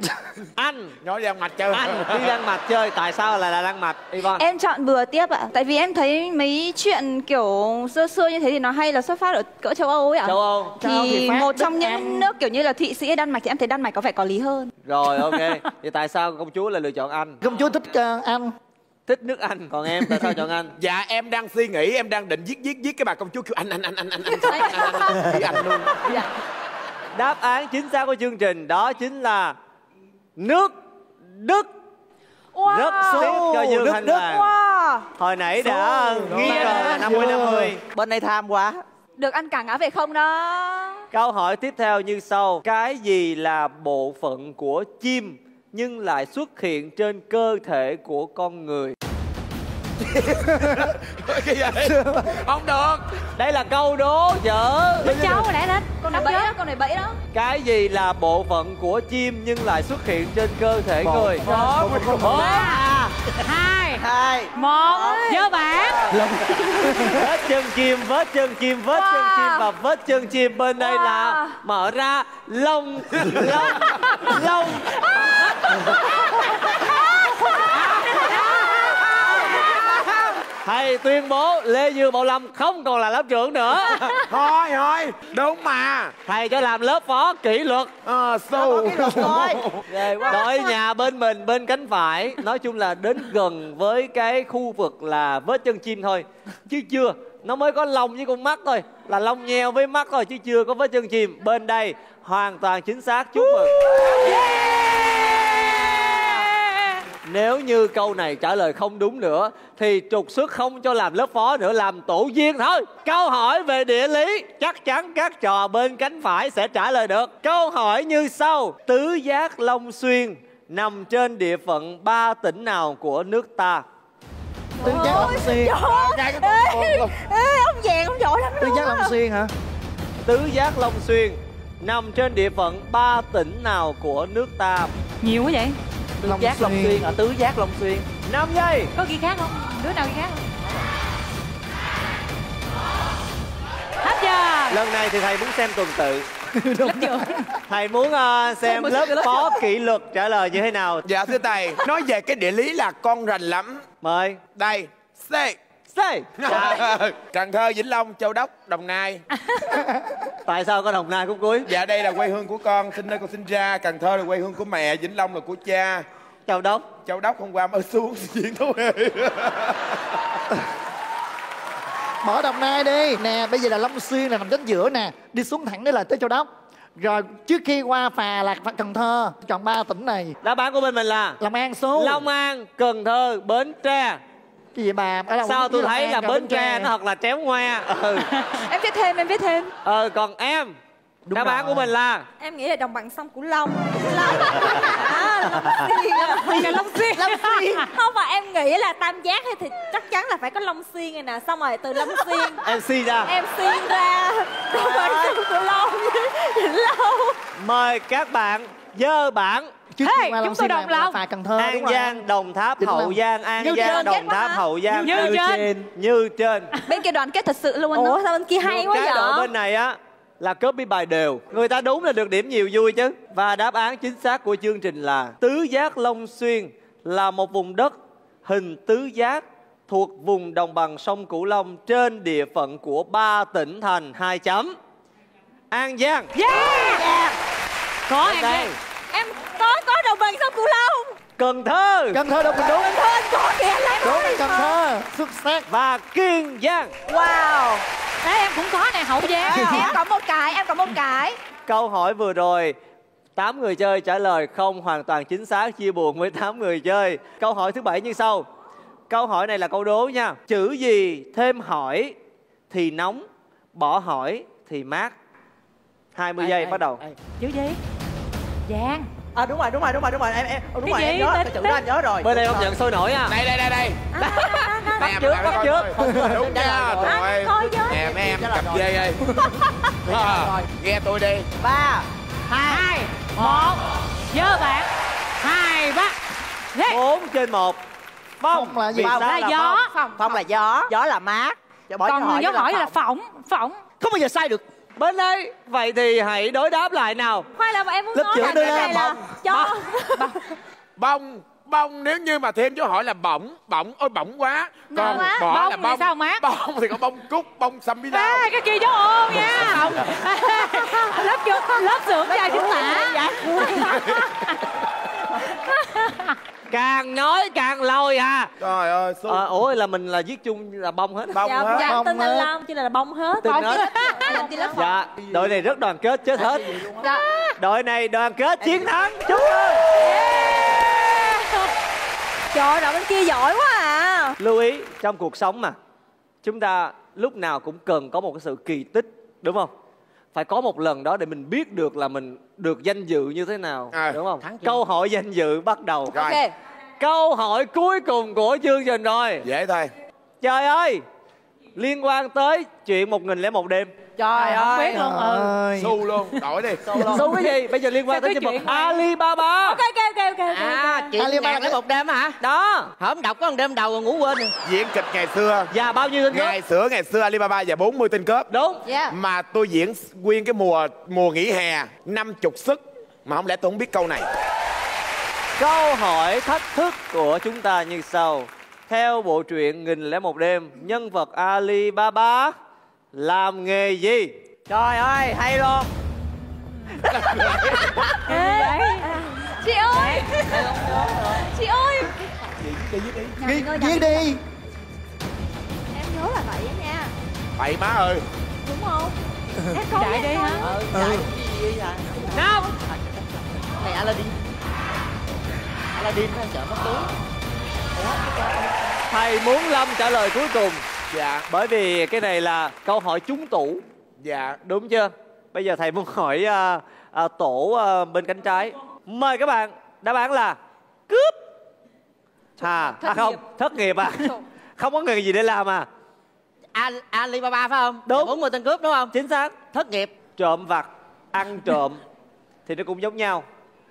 Anh nó đi Đan Mạch chơi. Anh đi Đan Mạch chơi. Tại sao lại là Đan Mạch? Yvonne. Em chọn bừa tiếp ạ. Tại vì em thấy mấy chuyện kiểu xưa xưa như thế thì nó hay là xuất phát ở cỡ châu Âu ấy ạ. Châu Âu. Thì, châu Âu thì Pháp, một Đức, trong những Anh. Nước kiểu như là Thụy Sĩ, Đan Mạch thì em thấy Đan Mạch có vẻ có lý hơn. Rồi ok. Thì tại sao công chúa lại lựa chọn Anh? Công chúa thích uh, Anh. Thích nước Anh. Còn em tại sao chọn Anh? Dạ em đang suy nghĩ, em đang định viết viết viết cái bà công chúa kêu Anh Anh Anh Anh Anh Anh Anh Anh Anh Anh luôn. Đáp án chính xác của chương trình đó chính là nước Đức. Wow. Rất tiếc cho Dương Thanh Vàng. Wow. Hồi nãy Số. Đã nghi ngờ năm mươi năm mươi. Bên đây tham quá. Được ăn cả ngã về không đó. Câu hỏi tiếp theo như sau. Cái gì là bộ phận của chim nhưng lại xuất hiện trên cơ thể của con người? Không được. Đây là câu đố chở. Đứa cháu hồi nãy đó. Con này bẫy đó, con này bẫy đó. Cái gì là bộ phận của chim nhưng lại xuất hiện trên cơ thể người? Một, nhớ bạn. Vết chân chim, vết chân chim, vết chân chim và vết chân chim. Bên đây là mở ra lông. Lông. Lông. Thầy tuyên bố Lê Dương Bảo Lâm không còn là lớp trưởng nữa. Thôi thôi, đúng mà. Thầy cho làm lớp phó kỷ luật. Ờ, xù. Đội nhà bên mình, bên cánh phải. Nói chung là đến gần với cái khu vực là vết chân chim thôi. Chứ chưa, nó mới có lông với con mắt thôi. Là lông nheo với mắt thôi, chứ chưa có vết chân chim. Bên đây, hoàn toàn chính xác. Chúc mừng. Nếu như câu này trả lời không đúng nữa thì trục xuất không cho làm lớp phó nữa, làm tổ viên thôi. Câu hỏi về địa lý chắc chắn các trò bên cánh phải sẽ trả lời được. Câu hỏi như sau. Tứ giác Long Xuyên nằm trên địa phận ba tỉnh nào của nước ta? Tứ giác Long Xuyên. Ông Vàng ông giỏi lắm. Tứ giác Long Xuyên hả? Tứ giác Long Xuyên nằm trên địa phận ba tỉnh nào của nước ta? Nhiều quá vậy. Tứ Long giác Xuyên. Long Xuyên ở Tứ giác Long Xuyên. Năm giây. Có ghi khác không? Đứa nào ghi khác không? Hết giờ. Lần này thì thầy muốn xem tuần tự. Thầy muốn uh, xem lớp phó kỷ luật trả lời như thế nào. Dạ thưa thầy, nói về cái địa lý là con rành lắm. Mời. Đây. C. C. Cần Thơ, Vĩnh Long, Châu Đốc, Đồng Nai. Tại sao có Đồng Nai cũng cuối? Dạ đây là quê hương của con, sinh nơi con sinh ra. Cần Thơ là quê hương của mẹ, Vĩnh Long là của cha. Châu Đốc. Châu Đốc hôm qua mới xuống diễn thú hề. Mở Đồng Nai đi. Nè bây giờ là Long Xuyên là nằm chính giữa nè. Đi xuống thẳng đấy là tới Châu Đốc. Rồi trước khi qua phà là Cần Thơ. Chọn ba tỉnh này. Đáp án của bên mình là Long An số. Long An, Cần Thơ, Bến Tre. Vậy mà, sao tôi thấy là Bến Tre nó hoặc là Tréo Ngoa. Ừ. Em viết thêm, em viết thêm. Ờ còn em. Đúng. Đáp án của mình là em nghĩ là đồng bằng sông Cửu Long. Long Xuyên. Long Xuyên. Không mà em nghĩ là tam giác thì chắc chắn là phải có Long Xuyên này nè. Xong rồi từ Long Xuyên em xuyên ra. Em xuyên ra đồng bằng sông Cửu Long. Mời các bạn dơ bản. Hey, chúng tôi đồng lòng. An Giang, Đồng Tháp, Hậu Giang. An Giang, Đồng Tháp, Hậu Giang. Như trên. Như trên. Bên kia đoàn kết thật sự luôn anh. Ủa sao bên kia hay quá vậy? Cái đội bên này á là copy bài đều. Người ta đúng là được điểm nhiều vui chứ. Và đáp án chính xác của chương trình là Tứ giác Long Xuyên là một vùng đất hình tứ giác thuộc vùng đồng bằng sông Cửu Long trên địa phận của ba tỉnh thành hai chấm. An Giang. Yeah. Có An Giang. Em có có đồng bằng sông Cửu Long. Cần Thơ. Cần Thơ đâu mình đúng. Cần Thơ có kìa lấy đúng. Cần Thơ. Xuất sắc. Và Kiên Giang. Wow. Đấy em cũng có nè. Hậu Giang. Em còn một cái, em còn một cái. Câu hỏi vừa rồi tám người chơi trả lời không hoàn toàn chính xác, chia buồn với tám người chơi. Câu hỏi thứ bảy như sau. Câu hỏi này là câu đố nha. Chữ gì thêm hỏi thì nóng, bỏ hỏi thì mát? hai mươi ai, giây ai, bắt đầu. Ai. Chữ gì? Vàng. À đúng rồi, đúng rồi, đúng rồi, đúng rồi. Em em đúng cái rồi, gì? Em nhớ cái chữ đó, anh nhớ rồi. Bên đây không nhận sôi nổi à. Đây đây đây đây. Bắt trước, bắt trước. Đúng nha. Rồi. Nè mấy em cặp dê ơi. Nghe tôi đi. ba hai một. Dơ bạn. Hai bắt. bốn trên một. Phong là gì? Phong là gió. Phong là gió. Gió là mát. Còn dấu hỏi là phỏng. Phỏng. Không bao giờ sai được. Bên đây, vậy thì hãy đối đáp lại nào. Khoai là bọn em muốn lớp nói là cái này là cho bông. Bông, bông nếu như mà thêm dấu hỏi là bỏng, bỏng, ôi bỏng quá. Còn quá. Bỏ bông là bông. Sao mát? Bông thì có bông cúc, bông sâm bí đao. À, cái kia dấu ôn nha. Lớp trưởng, lớp trưởng trai chính tả. Càng nói càng lôi à. Trời ơi à, ủa là mình là viết chung là bông hết. Bông dạ, hết. Dạ, bông tin hết. Là lông chứ là bông hết. Tin hết. Dạ, đội này rất đoàn kết chết hết. Dạ. Đội này đoàn kết chiến thắng. Chúc mừng. Yeah. Trời ơi, đội bên kia giỏi quá à. Lưu ý trong cuộc sống mà, chúng ta lúc nào cũng cần có một cái sự kỳ tích, đúng không? Phải có một lần đó để mình biết được là mình được danh dự như thế nào, à, đúng không? Câu hỏi danh dự bắt đầu. Rồi. Okay. Câu hỏi cuối cùng của chương trình rồi. Dễ thôi. Trời ơi, liên quan tới chuyện một nghìn lẻ một đêm. Trời ơi, biết luôn. Ừ. Su luôn, đổi đi. Su luôn. Su cái gì? Bây giờ liên quan tới chương trình Alibaba. Ok ok ok ok. À, chuyện một nghìn lẻ một đêm hả? Đó. Hổm đọc có một đêm đầu rồi ngủ quên rồi. Diễn kịch ngày xưa. Và bao nhiêu tên cướp? Ngày xưa ngày xưa Alibaba và bốn mươi tên cướp. Đúng. Yeah. Mà tôi diễn nguyên cái mùa mùa nghỉ hè năm mươi sức mà không lẽ tôi không biết câu này. Câu hỏi thách thức của chúng ta như sau. Theo bộ truyện một nghìn lẻ một đêm, nhân vật Alibaba làm nghề gì? Trời ơi, hay luôn. Ê, chị ơi. Chị ơi. Chị viết đi. Viết đi. Em nhớ là vậy đó nha. Vậy má ơi. Đúng không? Em không chạy đi hả? Chạy gì vậy? Nào. Này Aladdin. Aladdin nó sợ mất túi. Thầy muốn Lâm trả lời cuối cùng. Dạ. Bởi vì cái này là câu hỏi trúng tủ. Dạ. Đúng chưa? Bây giờ thầy muốn hỏi uh, uh, tổ uh, bên cánh trái. Mời các bạn. Đáp án là cướp. À, thất à không, nghiệp. Thất nghiệp à. Không có người gì để làm à. à Alibaba phải không? Đúng. bốn mươi tên cướp đúng không? Chính xác. Thất nghiệp. Trộm vặt, ăn trộm thì nó cũng giống nhau.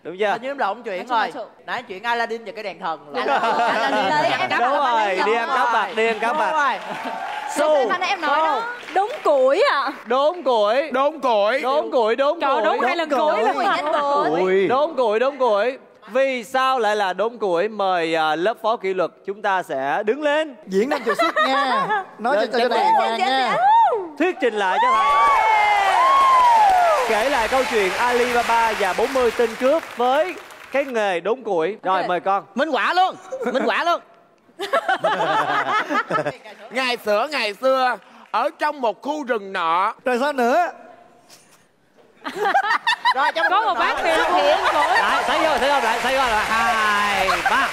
Đúng chưa? Hình như em lộn chuyện rồi. Nãy chuyện Aladdin và cái đèn thần là... Đúng rồi, Aladdin đúng rồi. Đi ăn cá bạc, đi ăn cá bạc. Su. Em nói đó. Đốn củi à. Đốn củi. Đốn củi. Đốn củi, đốn củi. Đốn hai lần củi là củi. Đốn củi, đốn củi. Vì sao lại là đốn củi? Mời lớp phó kỷ luật chúng ta sẽ đứng lên. Diễn năm triệu sức nha. Nói cho cho đèn vàng nha. Thuyết trình lại cho thầy. Kể lại câu chuyện Alibaba và bốn mươi tên cướp với cái nghề đốn củi. Rồi mời con. Minh Quả luôn. Minh Quả luôn. Ngày xưa ngày xưa ở trong một khu rừng nọ. Rồi sao nữa? Rồi trong có một bác miệng miệng củi. Lại thấy rồi, thấy không? Lại thấy rồi. Hai ba.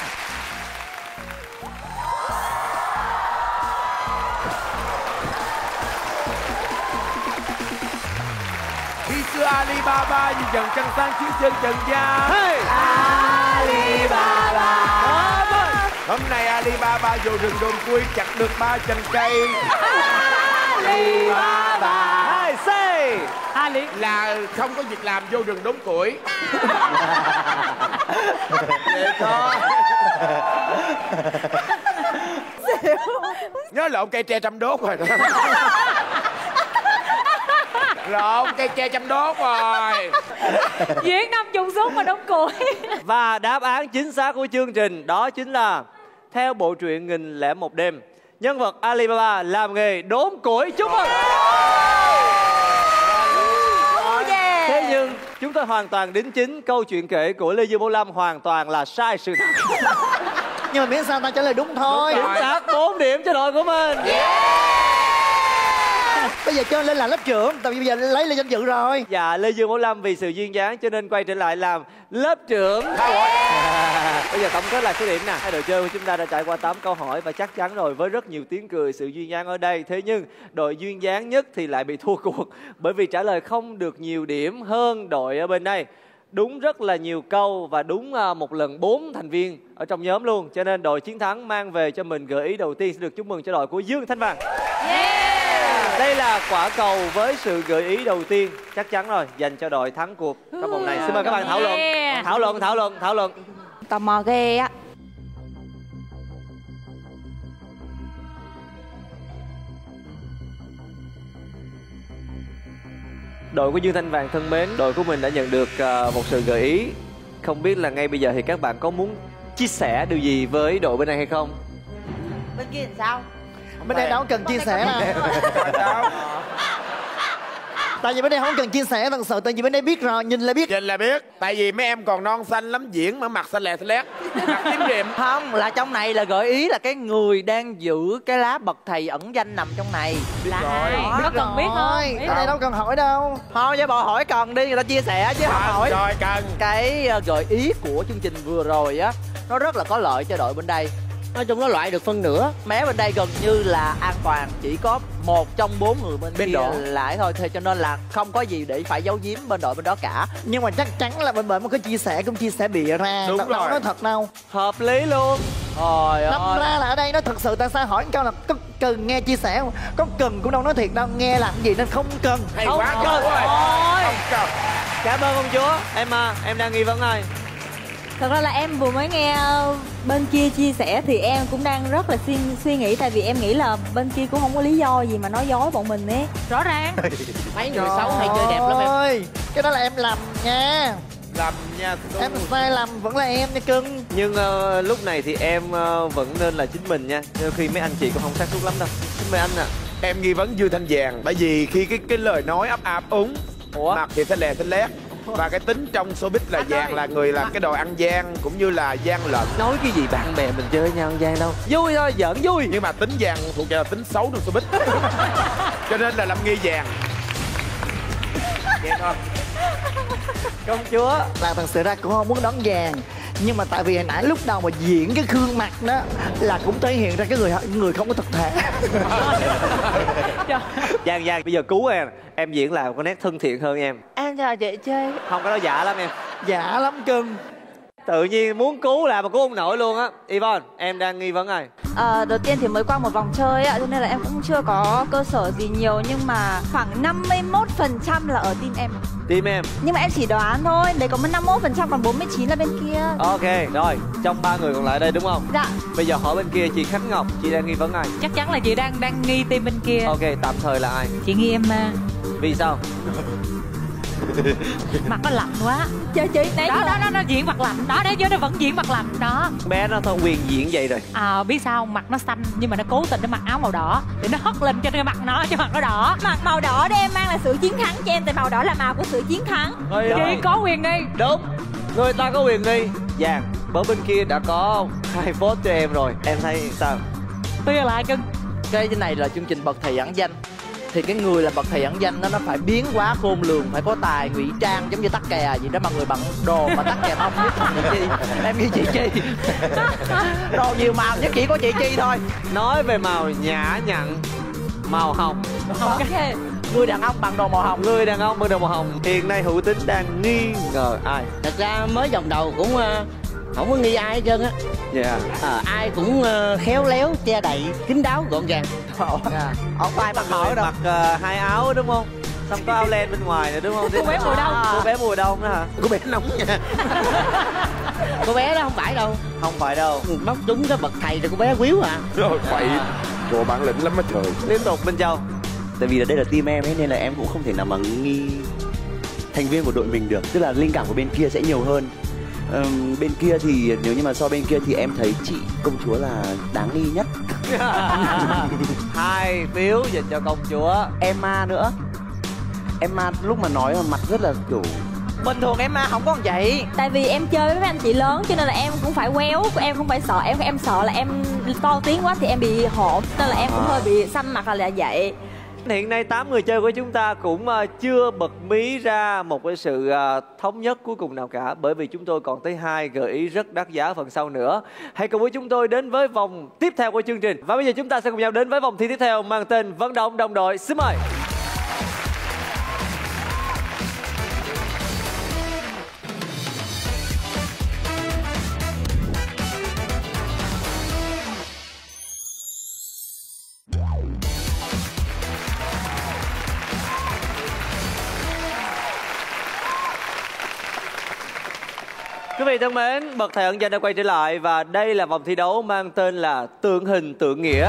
Alibaba nhìn dần trăng sáng chiếu trên trần gian. Hey! Alibaba. Hôm nay Alibaba vô rừng đồn cuối chặt được ba chành cây. Alibaba. Hey, say. Ali là không có việc làm vô rừng đốn củi. Để coi. Nhớ lộn cây tre trăm đốt rồi. Lộn cây tre chăm đốt rồi. Diễn năm chung xuống mà đóng củi. Và đáp án chính xác của chương trình đó chính là theo bộ truyện một nghìn lẻ một đêm, nhân vật Alibaba làm nghề đốn củi. Chúc mừng. Thế nhưng chúng tôi hoàn toàn đính chính câu chuyện kể của Lê Dương Bảo Lâm hoàn toàn là sai sự thật. Nhưng mà miễn sao ta trả lời đúng thôi. Đúng xác bốn điểm cho đội của mình. Bây giờ cho lên là lớp trưởng. Tại vì bây giờ lấy lên danh dự rồi. Dạ, Lê Dương Bảo Lâm vì sự duyên dáng cho nên quay trở lại làm lớp trưởng. Bây giờ giờ tổng kết lại số điểm nè. Hai đội chơi của chúng ta đã trải qua tám câu hỏi và chắc chắn rồi, với rất nhiều tiếng cười, sự duyên dáng ở đây. Thế nhưng đội duyên dáng nhất thì lại bị thua cuộc bởi vì trả lời không được nhiều điểm hơn đội ở bên đây. Đúng rất là nhiều câu và đúng một lần bốn thành viên ở trong nhóm luôn. Cho nên đội chiến thắng mang về cho mình gợi ý đầu tiên sẽ được chúc mừng cho đội của Dương Thanh Vàng. Yeah. Đây là quả cầu với sự gợi ý đầu tiên chắc chắn rồi dành cho đội thắng cuộc trong vòng này. Xin mời các bạn thảo luận, thảo luận, thảo luận, thảo luận. Tò mò ghê á. Đội của Dương Thanh Vàng thân mến, đội của mình đã nhận được một sự gợi ý. Không biết là ngay bây giờ thì các bạn có muốn chia sẻ điều gì với đội bên này hay không? Bên kia làm sao? Bên đây nó không cần bên chia sẻ đâu. Tại vì bên đây không cần chia sẻ thật sự, tại vì bên đây biết rồi, nhìn là biết. Nhìn là biết. Tại vì mấy em còn non xanh lắm, diễn mà mặt xanh lè xanh lét, mặt tím rịm. Không, là trong này là gợi ý là cái người đang giữ cái lá bậc thầy ẩn danh nằm trong này. Biết là rồi. Nó cần biết thôi. Bên đây đâu cần hỏi đâu. Thôi với bộ hỏi cần đi, người ta chia sẻ chứ không, không hỏi. Rồi cần. Cái gợi ý của chương trình vừa rồi á, nó rất là có lợi cho đội bên đây. Nói chung nó loại được phân nửa. Mé bên đây gần như là an toàn, chỉ có một trong bốn người bên, bên kia độ lại thôi. Thế cho nên là không có gì để phải giấu giếm bên đội bên đó cả. Nhưng mà chắc chắn là bên mình mới có chia sẻ, cũng chia sẻ bịa ra. Đúng rồi. Nói thật đâu. Hợp lý luôn. Trời ơi. Ra là ở đây nó thật sự ta sẽ hỏi câu là có cần nghe chia sẻ không? Có cần cũng đâu nói thiệt đâu, nghe làm gì nên không cần. Hay không quá cần. Không cần. Cảm ơn công chúa. Em em đang nghi vấn ai? Thật ra là em vừa mới nghe bên kia chia sẻ thì em cũng đang rất là suy, suy nghĩ. Tại vì em nghĩ là bên kia cũng không có lý do gì mà nói dối bọn mình ấy. Rõ ràng. Mấy người xấu hay chơi đẹp lắm em. Cái đó là em lầm nha. Lầm nha. Em sai lầm vẫn là em nha cưng. Nhưng uh, lúc này thì em uh, vẫn nên là chính mình nha. Đôi khi mấy anh chị cũng không xác suất lắm đâu. Xin mời anh ạ. À. Em nghi vấn Dương Thanh Vàng. Bởi vì khi cái cái lời nói ấp áp úng, ủa? Mặt thì sẽ lè sẽ lét. Và cái tính trong showbiz là anh Giang ơi, là người làm à. Cái đồ ăn gian cũng như là gian lận. Nói cái gì bạn bè mình chơi với nhau ăn gian đâu. Vui thôi, giỡn vui. Nhưng mà tính Giang thuộc về là tính xấu trong showbiz. Cho nên là Lâm nghi Giang. Vậy thôi. Công chúa là thật sự ra cũng không muốn đón Giang. Nhưng mà tại vì hồi nãy lúc đầu mà diễn cái gương mặt đó là cũng thể hiện ra cái người người không có thực thể. Giang Giang bây giờ cứu em. Em diễn là có nét thân thiện hơn em. Em cho chị chơi. Không, cái đó giả lắm em. Giả lắm cưng. Tự nhiên muốn cứu là mà cứu ông nội luôn á. Yvonne, em đang nghi vấn ai? À, đầu tiên thì mới qua một vòng chơi á, cho nên là em cũng chưa có cơ sở gì nhiều. Nhưng mà khoảng năm mươi mốt phần trăm là ở team em. Team em. Nhưng mà em chỉ đoán thôi, đấy có năm mươi mốt phần trăm, còn bốn mươi chín là bên kia. Ok, rồi, trong ba người còn lại đây đúng không? Dạ. Bây giờ hỏi bên kia, chị Khánh Ngọc, chị đang nghi vấn ai? Chắc chắn là chị đang đang nghi team bên kia. Ok, tạm thời là ai? Chị nghi em mà. Vì sao? Mặt nó lạnh quá. Chơi chị đấy. Đó, đó, đó, nó diễn mặt lạnh. Đó, đấy chứ nó vẫn diễn mặt lạnh. Đó. Bé nó thôi quyền diễn vậy rồi. À, biết sao, mặt nó xanh nhưng mà nó cố tình nó mặc áo màu đỏ để nó hất lên trên cái mặt nó cho mặt nó đỏ. Mặt màu đỏ để em mang là sự chiến thắng cho em, tại màu đỏ là màu của sự chiến thắng. Ôi chị ơi, có quyền nghi. Đúng. Người ta có quyền nghi. Vàng, bởi bên kia đã có hai vote cho em rồi. Em thấy sao? Tuy lại cưng. Cái này là chương trình Bậc Thầy Ẩn Danh. Thì cái người là bậc thầy ẩn danh đó, nó phải biến quá khôn lường, phải có tài ngụy trang giống như tắc kè gì đó mà người bận đồ mà tắc kè mong nhất là Chi. Em như chị Chi. Đồ nhiều màu nhất chỉ có chị Chi thôi. Nói về màu nhã nhặn, màu hồng. Okay. Người đàn ông bằng đồ màu hồng. Người đàn ông bằng đồ màu hồng. Hiện nay Hữu Tín đang nghi ngờ ai? Thật ra mới vòng đầu cũng uh, không có nghi ai hết trơn á. Dạ. Ai cũng uh, khéo léo, che đậy, kín đáo, gọn gàng. Ổng vai mặc hỏi đâu. Mặc uh, hai áo đúng không? Xong có áo len bên ngoài nữa đúng không? Cô bé mùa đông. Cô bé mùa đông đó hả? Cô bé nóng nha. Cô bé đó không phải đâu. Không phải đâu. Móc đúng cái bậc thầy rồi cô bé quýu à. Rồi vậy. Cô bản lĩnh lắm á trời. Tiếp tục Minh Châu. Tại vì là đây là team em ấy nên là em cũng không thể nào mà nghi thành viên của đội mình được. Tức là linh cảm của bên kia sẽ nhiều hơn. Uhm, bên kia thì nếu như mà so bên kia thì em thấy chị công chúa là đáng nghi nhất. Hai phiếu dành cho công chúa. Emma nữa. Emma lúc mà nói mà mặt rất là kiểu bình thường. Emma không có vậy. Tại vì em chơi với mấy anh chị lớn cho nên là em cũng phải quéo, em không phải sợ. Em em sợ là em to tiếng quá thì em bị hổn, nên là em cũng hơi bị xanh mặt là, là vậy. Hiện nay tám người chơi của chúng ta cũng chưa bật mí ra một cái sự thống nhất cuối cùng nào cả, bởi vì chúng tôi còn tới hai gợi ý rất đắt giá phần sau nữa. Hãy cùng với chúng tôi đến với vòng tiếp theo của chương trình. Và bây giờ chúng ta sẽ cùng nhau đến với vòng thi tiếp theo mang tên Vận động đồng đội. Xin mời. Quý vị thân mến, Bậc Thầy Ẩn Danh đã quay trở lại và đây là vòng thi đấu mang tên là Tượng Hình Tượng Nghĩa.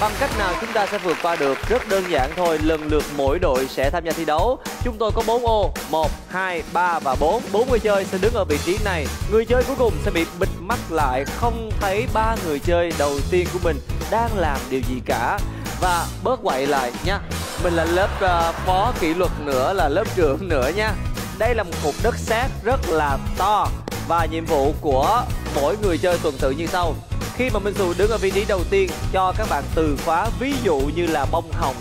Bằng cách nào chúng ta sẽ vượt qua được? Rất đơn giản thôi, lần lượt mỗi đội sẽ tham gia thi đấu. Chúng tôi có bốn ô, một, hai, ba và bốn. bốn người chơi sẽ đứng ở vị trí này. Người chơi cuối cùng sẽ bị bịt mắt lại, không thấy ba người chơi đầu tiên của mình đang làm điều gì cả. Và bớt quậy lại nha. Mình là lớp uh, phó kỷ luật nữa, là lớp trưởng nữa nha. Đây là một cục đất sét rất là to. Và nhiệm vụ của mỗi người chơi tuần tự như sau. Khi mà Minh Xù đứng ở vị trí đầu tiên cho các bạn từ khóa ví dụ như là bông hồng,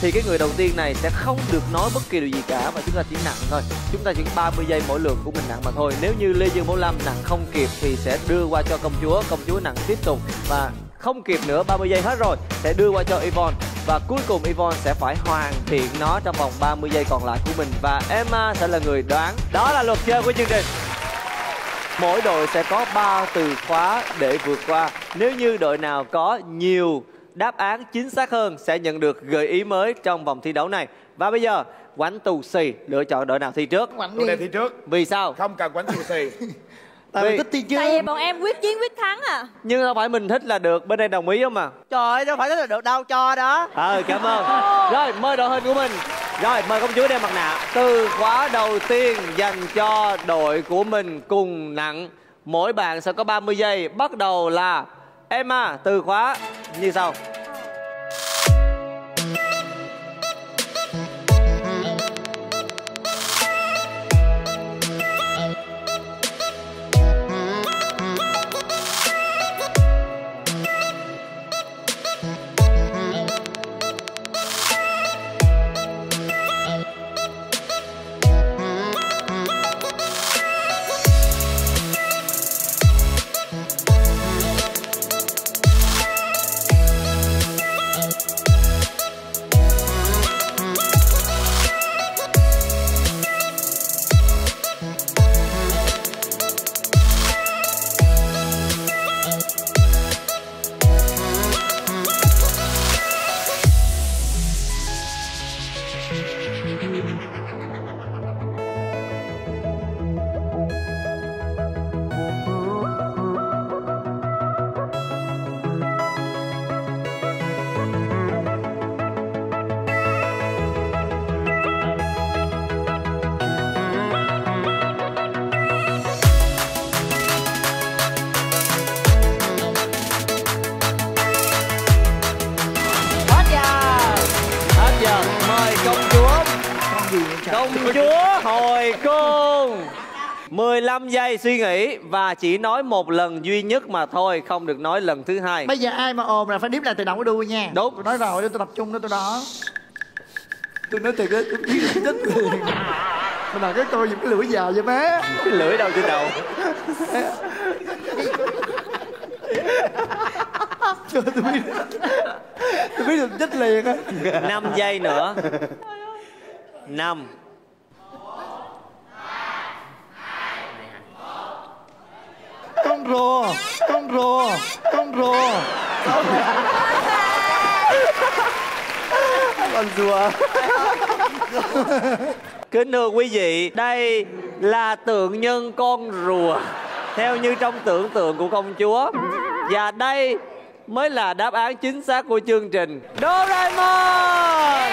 thì cái người đầu tiên này sẽ không được nói bất kỳ điều gì cả. Và chúng ta chỉ nặng thôi. Chúng ta chỉ ba mươi giây mỗi lượt của mình nặng mà thôi. Nếu như Lê Dương Bảo Lâm nặng không kịp thì sẽ đưa qua cho công chúa. Công chúa nặng tiếp tục và không kịp nữa, ba mươi giây hết rồi, sẽ đưa qua cho Yvonne. Và cuối cùng Yvonne sẽ phải hoàn thiện nó trong vòng ba mươi giây còn lại của mình. Và Emma sẽ là người đoán. Đó là luật chơi của chương trình. Mỗi đội sẽ có ba từ khóa để vượt qua. Nếu như đội nào có nhiều đáp án chính xác hơn sẽ nhận được gợi ý mới trong vòng thi đấu này. Và bây giờ Quánh Tù Xì lựa chọn đội nào thi trước. Đội này thi trước. Vì sao? Không cần Quánh Tù Xì. Tại vì, thích chứ. Tại vì bọn em quyết chiến quyết thắng à. Nhưng đâu phải mình thích là được, bên đây đồng ý không à? Trời ơi, đâu phải thích là được đâu, cho đó. Ờ, cảm ơn. Rồi, mời đội hình của mình. Rồi, mời công chúa đeo mặt nạ. Từ khóa đầu tiên dành cho đội của mình cùng nặng. Mỗi bạn sẽ có ba mươi giây. Bắt đầu là Emma, từ khóa như sau. mười lăm giây suy nghĩ và chỉ nói một lần duy nhất mà thôi, không được nói lần thứ hai. Bây giờ ai mà ồn là phải điếm lại từ đầu đến đuôi nha. Đúng. Tôi nói rồi, để tôi tập trung đó tôi đó. Tôi nói từ cái tôi chết liền. Mà là cái tôi dùng cái lưỡi già vậy má. Cái lưỡi đâu từ đầu. Trời, tôi biết. Tôi biết được chết liền á. năm giây nữa. năm. Con rùa, con rùa, con rùa. Con rùa. Kính thưa quý vị, đây là tượng nhân con rùa theo như trong tưởng tượng của công chúa. Và đây mới là đáp án chính xác của chương trình. Doraemon.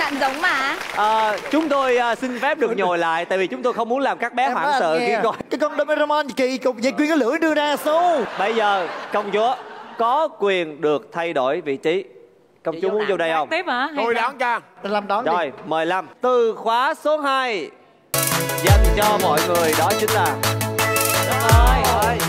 Nặng giống mà. À, chúng tôi uh, xin phép được nhồi lại tại vì chúng tôi không muốn làm các bé em hoảng sợ khi coi cái con Doraemon kỳ cục vậy. Quyên cái lưỡi đưa ra xô. Bây giờ công chúa có quyền được thay đổi vị trí. Công chúa muốn vô đây không? Tôi đón cho. Làm đón rồi đi. Mời Lâm. Từ khóa số hai dành cho mọi người đó chính là. Đúng rồi. Đúng rồi.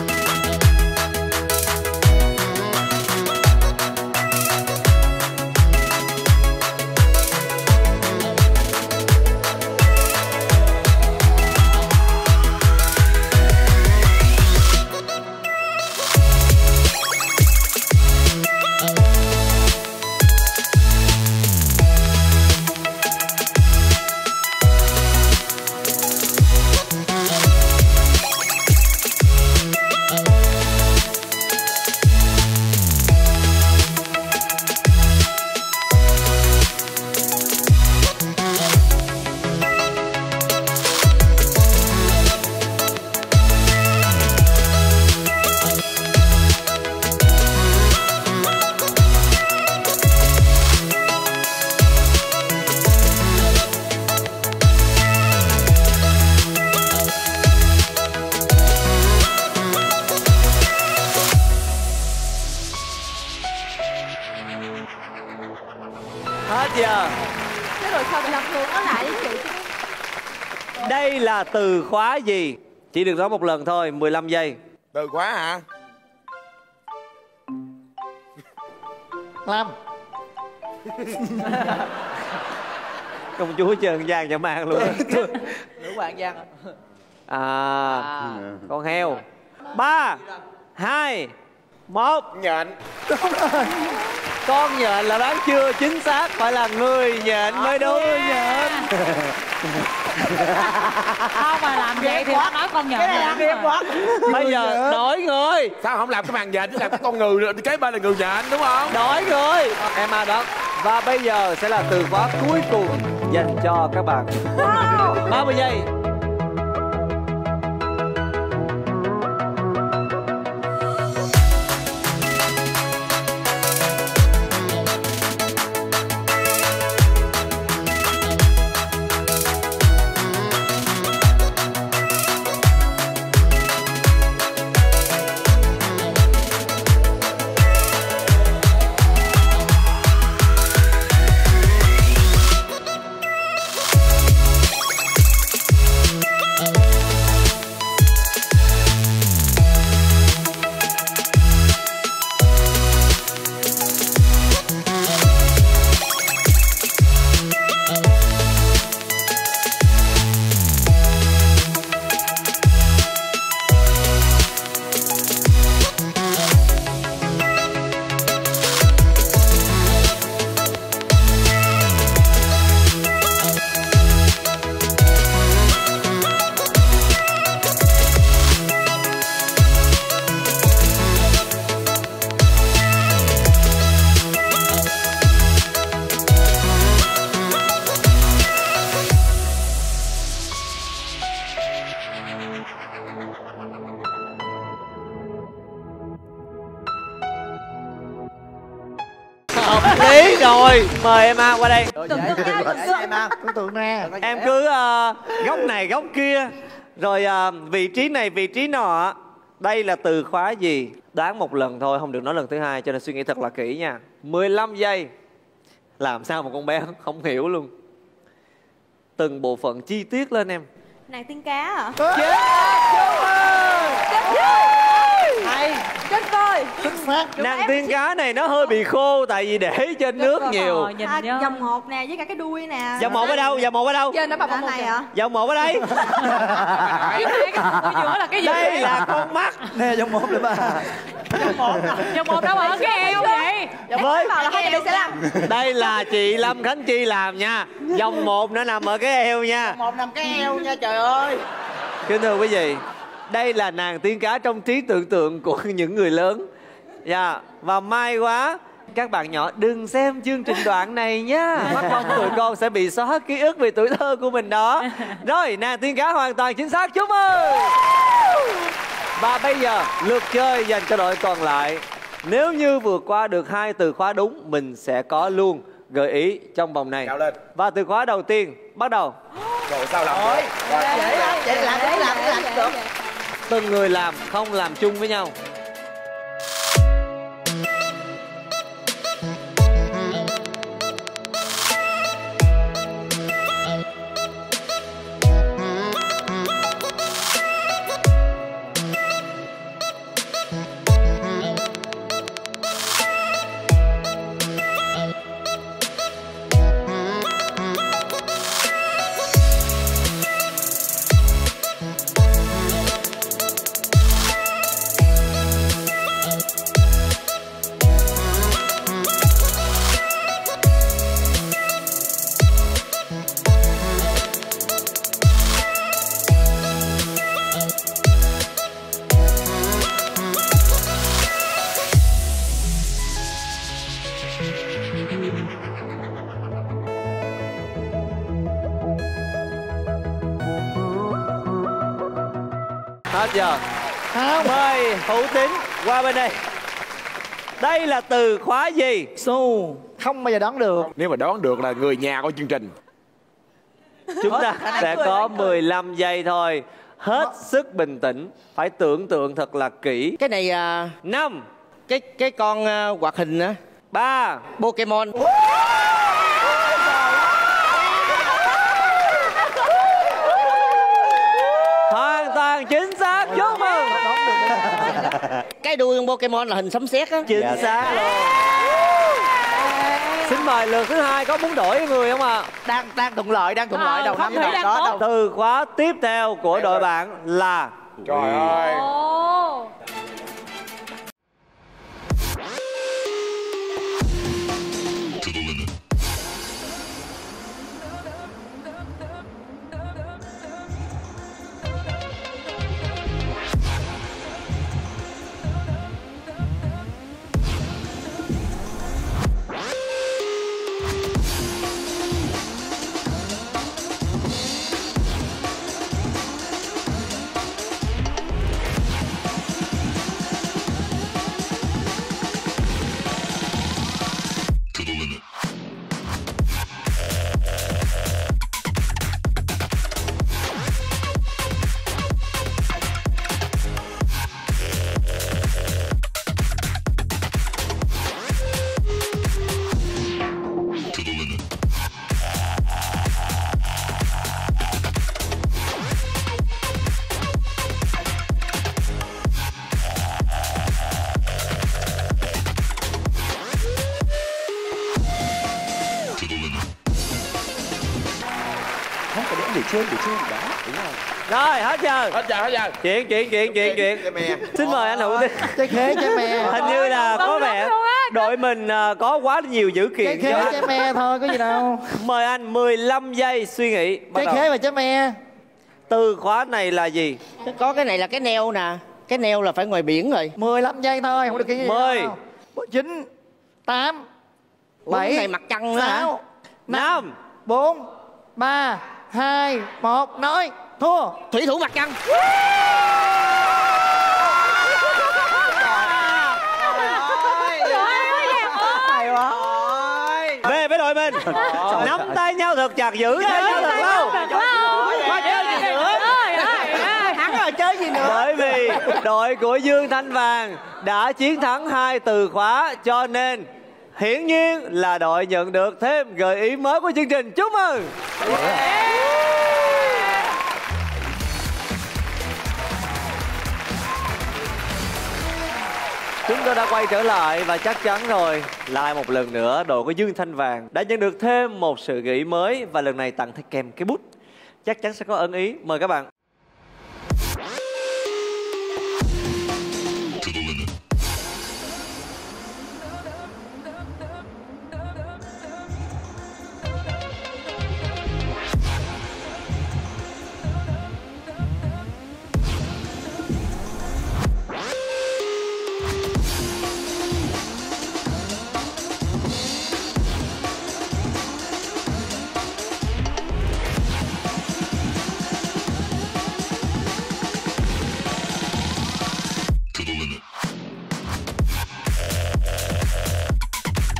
đây là từ khóa gì? Chỉ được nói một lần thôi, mười lăm giây. Từ khóa hả? Lâm. Công chúa Trần Giang nhà mang luôn. Nữ hoàng Giang. À, à, con heo. Ba hai một. Nhện. Con nhện là đoán chưa chính xác, phải là người nhện mới đúng. Nhện. Không mà làm vậy thì nói con nhện là đẹp quá. Bây giờ đổi người. Sao không làm cái màn nhện chứ làm cái con ngừ rồi, cái bên là người nhện đúng không? Đổi người. Em à đó. Và bây giờ sẽ là từ khóa cuối cùng dành cho các bạn. Ba mươi giây. Mời em qua đây. Tưởng tượng ra, tưởng tượng ra. Em cứ uh, góc này góc kia, rồi uh, vị trí này vị trí nọ. Đây là từ khóa gì? Đoán một lần thôi, không được nói lần thứ hai, cho nên suy nghĩ thật là kỹ nha. mười lăm giây. Làm sao mà con bé không hiểu luôn. Từng bộ phận chi tiết lên em. Nàng tiên cá hả? Chết hay. Chết vơi. Nàng tiên cá này nó hơi bị khô tại vì để trên nước nhiều. À, dòng một nè với cả cái đuôi nè. Dòng một ở đâu? Dòng một ở đâu? Trên đó bà này hả? Dòng một ở đây. Đây là con mắt. Nè dòng một là bà. Dòng một nè. Dòng một đâu mà cái eo vậy? Với. Đây là chị Lâm Khánh Chi làm nha. Dòng một nó nằm ở cái eo nha. Dòng một nằm cái eo nha, trời ơi. Kính thưa quý vị, đây là nàng tiên cá trong trí tưởng tượng của những người lớn. Dạ, và may quá các bạn nhỏ đừng xem chương trình đoạn này nhá. Mắc công tụi con sẽ bị xóa ký ức về tuổi thơ của mình đó. Rồi, nàng tiên cá hoàn toàn chính xác, chúc mừng. Và bây giờ lượt chơi dành cho đội còn lại. Nếu như vượt qua được hai từ khóa đúng, mình sẽ có luôn gợi ý trong vòng này. Và từ khóa đầu tiên bắt đầu. Rồi sao làm vậy? Dễ lắm, dễ làm, dễ làm, làm được. Từng người làm, không làm chung với nhau. Giờ mời Hữu Tín qua bên đây. Đây là từ khóa gì? Su. Không bao giờ đoán được. Nếu mà đoán được là người nhà của chương trình. Chúng ta sẽ có mười lăm giây thôi. Hết sức bình tĩnh, phải tưởng tượng thật là kỹ. Cái này à, năm cái cái con à, hoạt hình á. Ba Pokemon. Chính xác, chúc mừng. Cái đuôi con Pokemon là hình sấm sét á. Chính dạ, xác luôn. Yeah. Xin mời lượt thứ hai, có muốn đổi người không ạ? À? Đang đang thuận lợi, đang thuận à, lợi đầu năm đầu đó đầu. Từ khóa tiếp theo của đội bạn là trời ơi. Oh. Rồi, hết giờ. Hết giờ, hết giờ. Chuyện, chuyện, chuyện, chuyện, chuyện. Xin mời anh Hữu Tín. Cái khế cái me. Hình như là có vẻ đội mình có quá nhiều dữ kiện. Cái khế cái me thôi, có gì đâu. Mời anh mười lăm giây suy nghĩ. Cái khế và cái me. Từ khóa này là gì? Có cái này là cái neo nè. Cái neo là phải ngoài biển rồi. mười lăm giây thôi, không được cái gì đâu. mười, chín, tám, bảy, sáu, năm, bốn, ba, hai, một, nói. Thua. Thủy thủ mặt trăng. Về với đội mình. Nắm tay nhau thật chặt, giữ tay nhau thật lâu. Qua chơi gì nữa. Thắng rồi chơi gì nữa. Bởi vì đội của Dương Thanh Vàng đã chiến thắng hai từ khóa, cho nên hiển nhiên là đội nhận được thêm gợi ý mới của chương trình. Chúc mừng. Chúng tôi đã quay trở lại và chắc chắn rồi, lại một lần nữa đội của Dương Thanh Vàng đã nhận được thêm một sự gợi ý mới, và lần này tặng thêm kèm cái bút. Chắc chắn sẽ có ấn ý. Mời các bạn.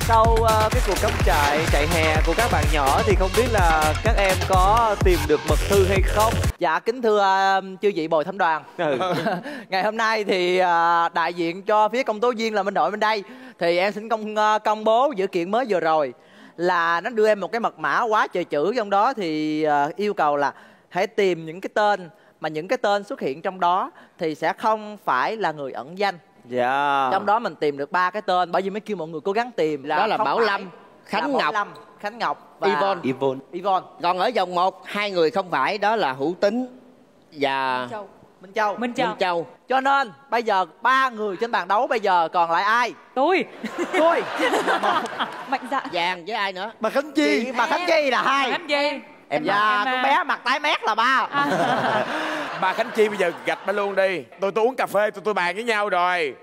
Sau uh, cái cuộc cắm trại chạy hè của các bạn nhỏ thì không biết là các em có tìm được mật thư hay không? Dạ kính thưa uh, chư vị bồi thẩm đoàn. Ừ. Ngày hôm nay thì uh, đại diện cho phía công tố viên là bên đội bên đây, thì em xin công uh, công bố dữ kiện mới vừa rồi là nó đưa em một cái mật mã quá trời chữ, trong đó thì uh, yêu cầu là hãy tìm những cái tên mà những cái tên xuất hiện trong đó thì sẽ không phải là người ẩn danh. Dạ. Trong đó mình tìm được ba cái tên, bởi vì mới kêu mọi người cố gắng tìm là đó là Bảo Lâm, Khánh Ngọc, Lâm, Khánh Ngọc và Yvonne. Yvonne. Yvonne. Còn ở vòng một hai người không phải, đó là Hữu Tín và Minh Châu. Minh Châu. Minh Châu. Cho nên bây giờ ba người trên bàn đấu bây giờ còn lại ai? Tôi. Tôi. Mạnh Dạ. Vàng với ai nữa? Bà Khánh Chi. Bà Khánh Chi là hai. Khánh Chi. Em dạ, con bé mặt tái mét là ba. À. Bà Khánh Chi bây giờ gạch ba luôn đi. Tôi tôi uống cà phê tụi tôi bàn với nhau rồi.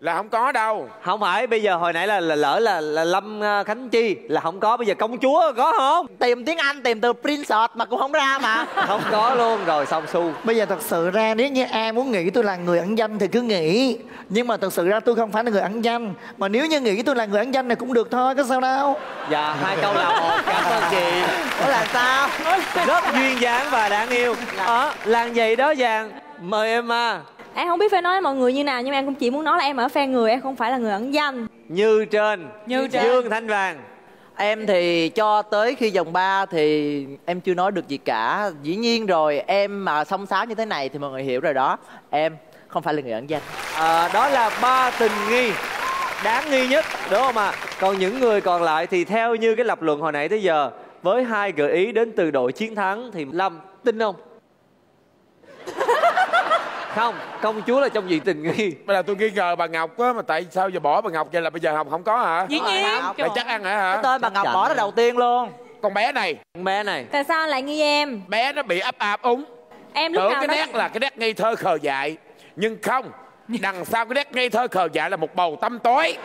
Là không có đâu. Không phải, bây giờ hồi nãy là, là lỡ là, là Lâm Khánh Chi là không có. Bây giờ công chúa có không? Tìm tiếng Anh, tìm từ Princess mà cũng không ra mà. Không có luôn, rồi xong xuôi. Bây giờ thật sự ra nếu như ai muốn nghĩ tôi là người ẩn danh thì cứ nghĩ. Nhưng mà thật sự ra tôi không phải là người ẩn danh. Mà nếu như nghĩ tôi là người ẩn danh này cũng được thôi, có sao đâu. Dạ, hai câu là một, cảm ơn chị. Đó là sao? Rất duyên dáng và đáng yêu. Ờ, làm vậy đó Vàng. Mời em à. Em không biết phải nói với mọi người như nào, nhưng mà em cũng chỉ muốn nói là em ở phe người, em không phải là người ẩn danh. Như trên, như trên. Dương Thanh Vàng. Em thì cho tới khi vòng ba thì em chưa nói được gì cả. Dĩ nhiên rồi, em mà xông xáo như thế này thì mọi người hiểu rồi đó. Em không phải là người ẩn danh. À, đó là ba tình nghi đáng nghi nhất, đúng không ạ? À? Còn những người còn lại thì theo như cái lập luận hồi nãy tới giờ, với hai gợi ý đến từ đội chiến thắng thì Lâm tin không? Không, công chúa là trong diện tình nghi. Bây giờ tôi nghi ngờ bà Ngọc á, mà tại sao giờ bỏ bà Ngọc vậy, là bây giờ học không có hả? Dĩ nhiên. Mày chắc ăn hả hả? Tên bà Ngọc bỏ ra đầu tiên luôn. Con bé này. Con bé này. Tại sao lại nghi em? Bé nó bị ấp áp úng. Em lúc tưởng nào cái nét là cái nét ngây thơ khờ dại, nhưng không. Đằng sau cái nét ngây thơ khờ dại là một bầu tăm tối,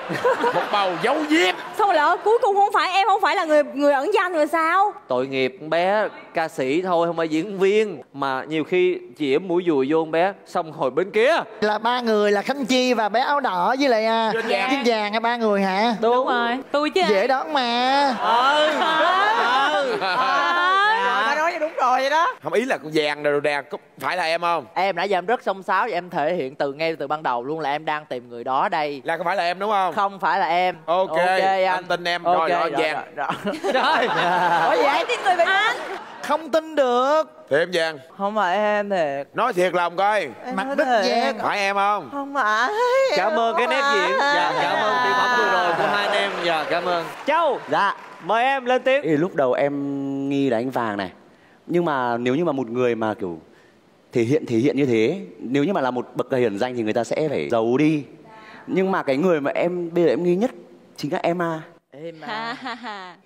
một bầu giấu giếm. Sao lỡ cuối cùng không phải em không phải là người người ẩn danh rồi sao? Tội nghiệp con bé, ca sĩ thôi không phải diễn viên. Mà nhiều khi chĩa mũi dùi vô con bé. Xong hồi bên kia là ba người là Khánh Chi và bé áo đỏ với lại Dương Vàng. Vàng hả? Ba người hả? Đúng, Đúng rồi, tôi chứ dễ đoán mà. Ừ, ừ. Đúng rồi, vậy đó. Không, ý là con Vàng rồi nè, phải là em không? Em nãy giờ em rất xông xáo và em thể hiện từ ngay từ ban đầu luôn là em đang tìm người đó đây. Là không phải là em đúng không? Không phải là em. Ok, okay anh. anh tin em. Okay, rồi, rồi, rồi, Vàng. Rồi, rồi. Rồi. Ủa vậy? Tin người vậy anh? Không tin được. Thì em Vàng. Không phải em thiệt. Nói thiệt lòng coi. Mặt đích Vàng. Phải em không? Không phải. Cảm ơn cái nét diễn. Dạ, cảm ơn tiểu phẩm vừa rồi của hai anh em. Dạ, cảm ơn. Châu. Dạ. Mời em lên tiếng. Lúc đầu em nghi là anh Vàng này. Nhưng mà nếu như mà một người mà kiểu thể hiện thể hiện như thế, nếu như mà là một bậc thầy ẩn danh thì người ta sẽ phải giấu đi. Nhưng mà cái người mà em bây giờ em nghi nhất chính là Emma. Emma.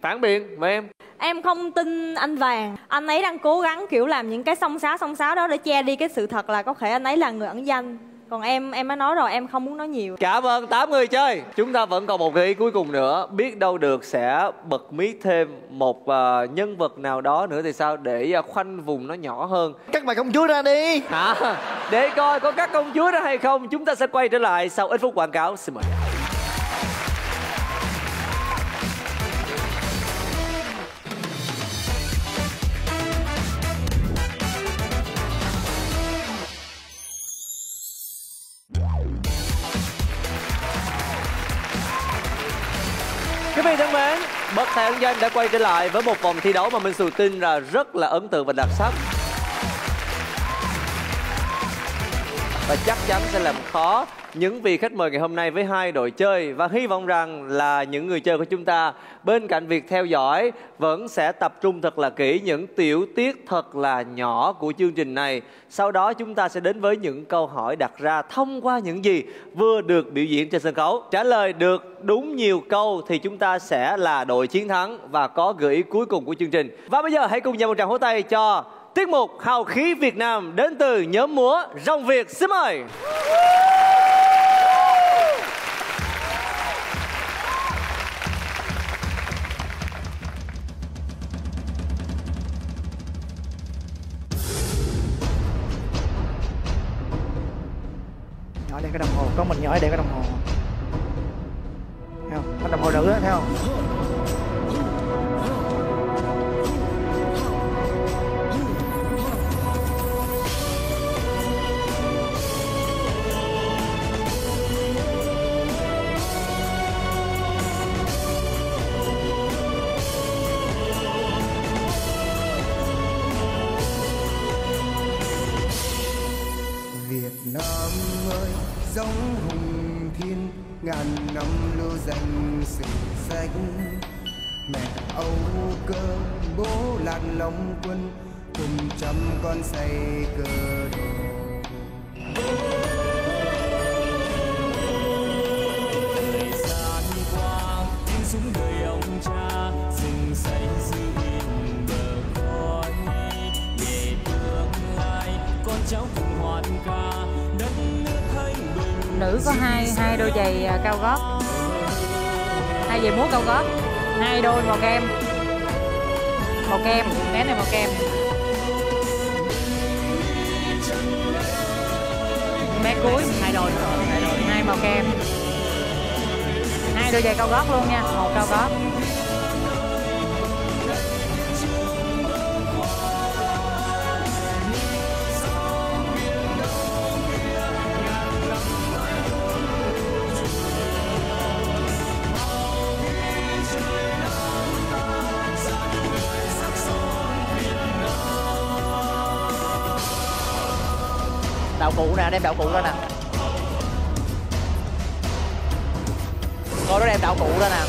Phản biện, mời em. Em không tin anh Vàng. Anh ấy đang cố gắng kiểu làm những cái xông xáo xông xáo đó để che đi cái sự thật là có thể anh ấy là người ẩn danh. Còn em, em đã nói rồi, em không muốn nói nhiều. Cảm ơn tám người chơi. Chúng ta vẫn còn một gợi ý cuối cùng nữa. Biết đâu được sẽ bật mí thêm một uh, nhân vật nào đó nữa thì sao, để uh, khoanh vùng nó nhỏ hơn. Cắt bà công chúa ra đi. Hả? À, để coi có cắt công chúa ra hay không. Chúng ta sẽ quay trở lại sau ít phút quảng cáo. Xin mời. Quý vị thân mến, Bậc Thầy Ẩn Danh đã quay trở lại với một vòng thi đấu mà Minh Xù tin là rất là ấn tượng và đặc sắc. Và chắc chắn sẽ làm khó những vị khách mời ngày hôm nay với hai đội chơi. Và hy vọng rằng là những người chơi của chúng ta, bên cạnh việc theo dõi, vẫn sẽ tập trung thật là kỹ những tiểu tiết thật là nhỏ của chương trình này. Sau đó chúng ta sẽ đến với những câu hỏi đặt ra thông qua những gì vừa được biểu diễn trên sân khấu. Trả lời được đúng nhiều câu thì chúng ta sẽ là đội chiến thắng và có gợi ý cuối cùng của chương trình. Và bây giờ hãy cùng dành một tràng vỗ tay cho tiết mục Hào khí Việt Nam đến từ nhóm múa Rồng Việt. Xin mời. Nhỏ đeo cái đồng hồ, có mình nhỏ đeo cái đồng hồ. Thấy không? Cái đồng hồ nữ đó, thấy không? Ngàn năm lưu danh sử sách, mẹ Âu Cơ bố lạc lòng quân, cùng trăm con xây cơ đồ. Thời gian qua tiếng súng đời ông cha, rừng xanh giữ gìn bờ cõi, để tương lai con cháu cùng hoan ca. Nữ có hai hai đôi giày cao gót, hai giày múa cao gót, hai đôi màu kem, màu kem, bé này màu kem, bé cuối hai đôi, hai màu kem, hai đôi giày cao gót luôn nha, màu cao gót. đạo cụ nè, đem đạo cụ ra nè. Cô đó đem đạo cụ ra nè.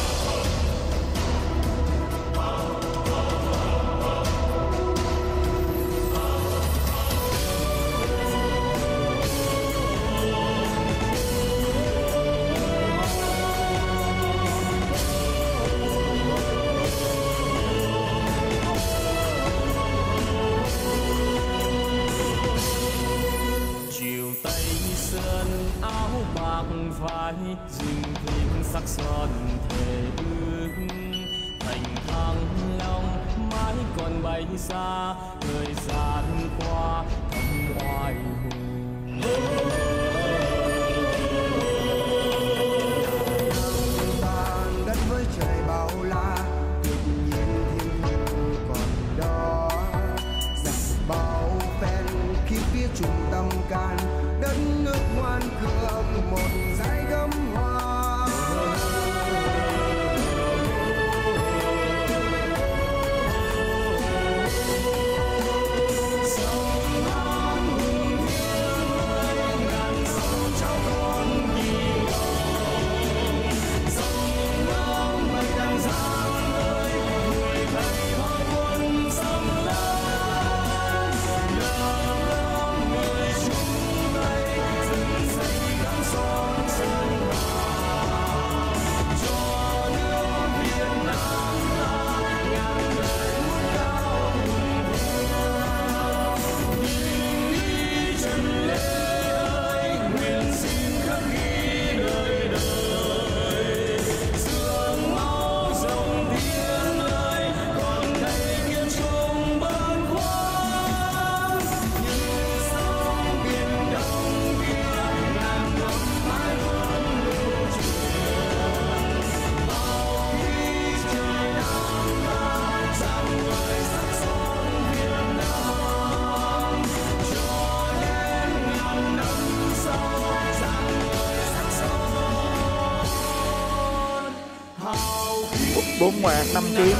Bốn ngoạc năm kiếm.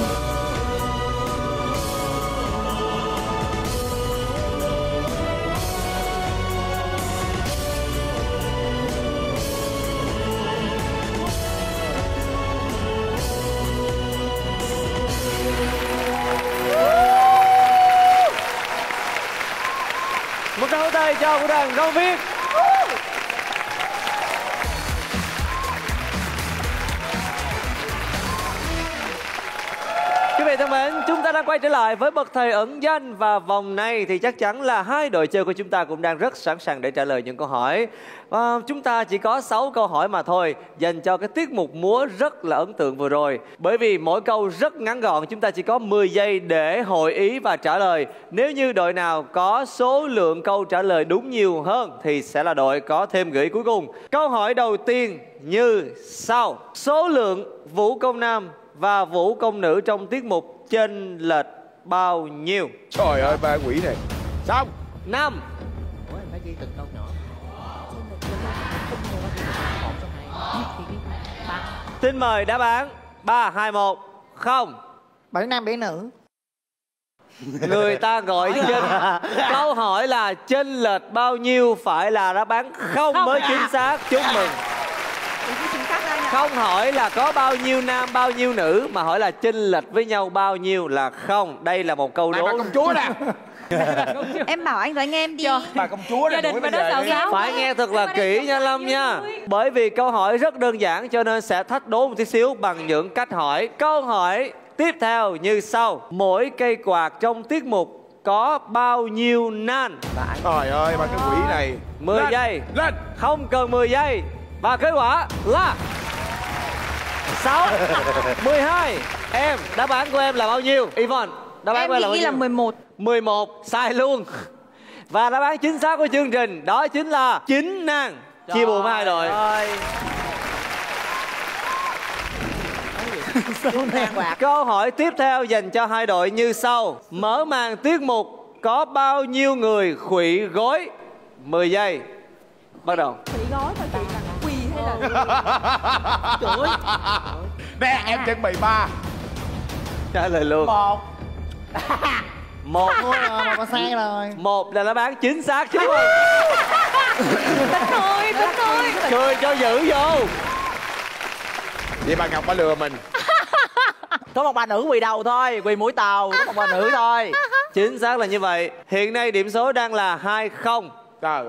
Một câu tay cho của đoàn Rồng Việt. Chúng ta đang quay trở lại với Bậc Thầy Ẩn Danh và vòng này thì chắc chắn là hai đội chơi của chúng ta cũng đang rất sẵn sàng để trả lời những câu hỏi. À, chúng ta chỉ có sáu câu hỏi mà thôi dành cho cái tiết mục múa rất là ấn tượng vừa rồi. Bởi vì mỗi câu rất ngắn gọn, chúng ta chỉ có mười giây để hội ý và trả lời. Nếu như đội nào có số lượng câu trả lời đúng nhiều hơn thì sẽ là đội có thêm gợi ý cuối cùng. Câu hỏi đầu tiên như sau. Số lượng vũ công nam và vũ công nữ trong tiết mục chênh lệch bao nhiêu? Trời ơi, ba quỷ này. Xong. Năm. Ủa, em phải ghi từng câu nhỏ. Xin mời đáp án. ba, hai, một. Không. Bảy nam bảy nữ. Người ta gọi chênh. Câu hỏi là chênh lệch bao nhiêu phải là đáp án không, không mới à. Chính xác. Chúc mừng. Không hỏi là có bao nhiêu nam bao nhiêu nữ mà hỏi là chênh lệch với nhau bao nhiêu là không. Đây là một câu đố. Bà công chúa nè. Em bảo anh nói nghe em đi. Bà công chúa nè. Phải nghe thật là kỹ nha Lâm nha. Bởi vì câu hỏi rất đơn giản cho nên sẽ thách đố một tí xíu bằng những cách hỏi. Câu hỏi tiếp theo như sau. Mỗi cây quạt trong tiết mục có bao nhiêu nan? Trời ơi, bà cái quỷ này. mười giây. Không cần mười giây. Và kết quả là sáu, mười hai. Em, đáp án của em là bao nhiêu? Yvonne, đáp án của em là bao nhiêu? Em nghĩ là mười một. mười một, sai luôn. Và đáp án chính xác của chương trình đó chính là chín nàng. Chia buồn hai đội. Câu hỏi tiếp theo dành cho hai đội như sau. Mở màn tiết mục có bao nhiêu người khuỵ gối? mười giây. Bắt đầu. Khuỵ gối thôi chị. Nè em chuẩn bị ba. Trả lời luôn. Một. Một. Một là đáp án chính xác chứ. Tính thôi, tính thôi. Cười cho dữ vô. Vậy bà Ngọc bà lừa mình. Có một bà nữ quỳ đầu thôi, quỳ mũi tàu. Có một bà nữ thôi. Chính xác là như vậy. Hiện nay điểm số đang là hai không.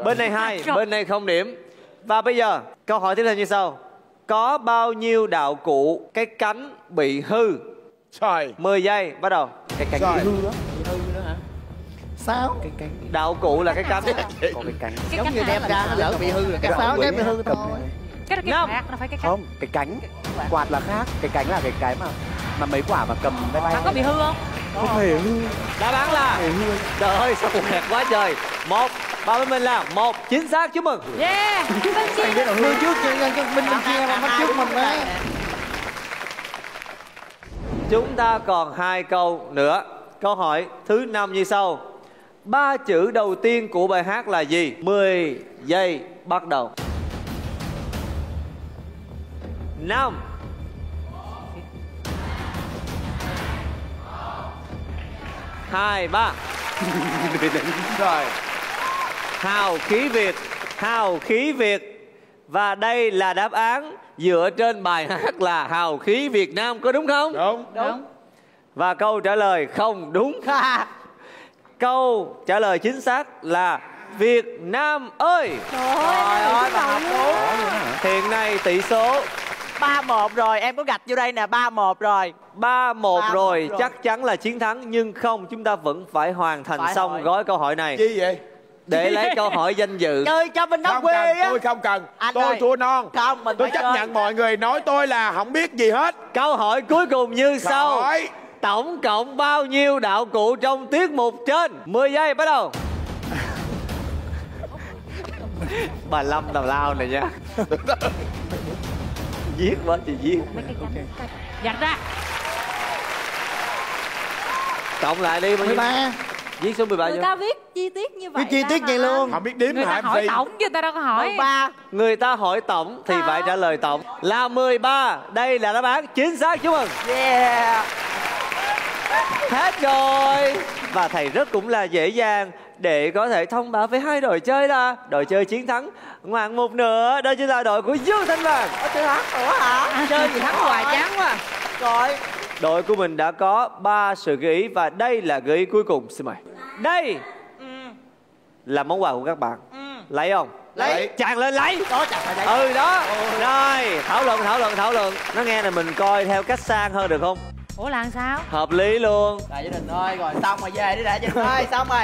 Bên này hai, bên này không điểm. Và bây giờ câu hỏi tiếp theo như sau. Có bao nhiêu đạo cụ cái cánh bị hư? Trời. mười giây, bắt đầu. Cái cánh bị hư đó. Bị hư đó hả? Sáu. Cái cánh. Đạo cụ là cái cánh. Còn cái cánh. Giống như đem ra nó lỡ bị hư rồi. Cái sáu đem bị hư thôi. Cái cánh khác nó phải cái cánh. Không, cái cánh. Quạt là khác, cái cánh là cái cái mà mà mấy quả mà cầm bay bay. Nó có bị hư không? Không hề hư. Đáp án là trời ơi sao đẹp quá trời. Một. Ba bên mình là một chính xác, chúc mừng. Yeah. Mình biết hư trước cho Minh Minh Chia mà mất trước mình đấy. Chúng ta còn hai câu nữa. Câu hỏi thứ năm như sau. Ba chữ đầu tiên của bài hát là gì? mười giây bắt đầu. Năm. Hai ba. Rồi. Hào khí Việt, hào khí Việt. Và đây là đáp án dựa trên bài hát là Hào khí Việt Nam, có đúng không? Đúng. Đúng. Và câu trả lời không đúng. Câu trả lời chính xác là Việt Nam ơi. Trời ơi, ơi bà hiện nay tỷ số ba một rồi, em có gạch vô đây nè, ba một rồi. ba một rồi, rồi, chắc chắn là chiến thắng. Nhưng không, chúng ta vẫn phải hoàn thành phải xong hỏi. gói câu hỏi này. Chi vậy? Để lấy câu hỏi danh dự. Chơi cho mình nói quê á. Tôi không cần, anh tôi ơi. Thua non. Không, mình tôi chấp chơi. nhận mọi người nói tôi là không biết gì hết. Câu hỏi cuối cùng như sau. Rồi. Tổng cộng bao nhiêu đạo cụ trong tiết mục trên? mười giây, bắt đầu. Bà Lâm tào lao này nha. Giết quá thì giết. Giặt ra. Cộng lại đi bao nhiêu? mười ba. Viết số mười ba. Người ta viết chi tiết như vậy. Viết chi tiết vậy luôn. Không biết đếm người hả? Người ta hỏi tổng chứ ta đâu có hỏi. mười ba. Người ta hỏi tổng thì phải trả lời tổng là mười ba. Đây là đáp án chính xác, chúc mừng. Yeah. Hết rồi. Và thầy rất cũng là dễ dàng để có thể thông báo với hai đội chơi là đội chơi chiến thắng. Ngoạn một nữa, đó chính là đội của Dương Thanh Vàng. Ủa, chơi thắng nữa hả? Chơi gì thắng hoài chán quá. Rồi. Đội của mình đã có ba sự gợi ý và đây là gợi ý cuối cùng, xin mời. Đây ừ. là món quà của các bạn. Ừ. Lấy không? Lấy. Tràn lên lấy. Đó, chàng phải lấy. Ừ đó. Ôi. Rồi, thảo luận, thảo luận, thảo luận. Nó nghe là mình coi theo cách sang hơn được không? Ủa là sao? Hợp lý luôn. Đại gia đình ơi, rồi xong rồi về đi đại gia đình ơi, xong rồi.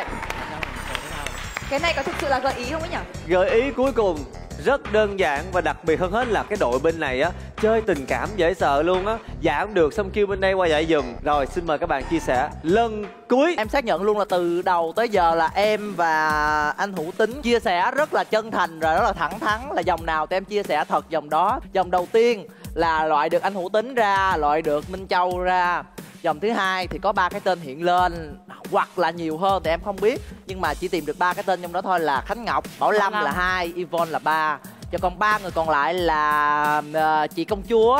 Cái này có thực sự là gợi ý không ấy nhỉ? Gợi ý cuối cùng rất đơn giản và đặc biệt hơn hết là cái đội bên này á chơi tình cảm dễ sợ luôn á, giảm được xong kêu bên đây qua giải giùm. Rồi xin mời các bạn chia sẻ lần cuối. Em xác nhận luôn là từ đầu tới giờ là em và anh Hữu Tín chia sẻ rất là chân thành rồi, rất là thẳng thắn, là dòng nào thì em chia sẻ thật dòng đó. Dòng đầu tiên là loại được anh Hữu Tín ra, loại được Minh Châu ra. Dòng thứ hai thì có ba cái tên hiện lên hoặc là nhiều hơn thì em không biết, nhưng mà chỉ tìm được ba cái tên trong đó thôi là Khánh Ngọc, Bảo Lâm là hai, Yvonne là ba. Cho còn ba người còn lại là uh, chị công chúa,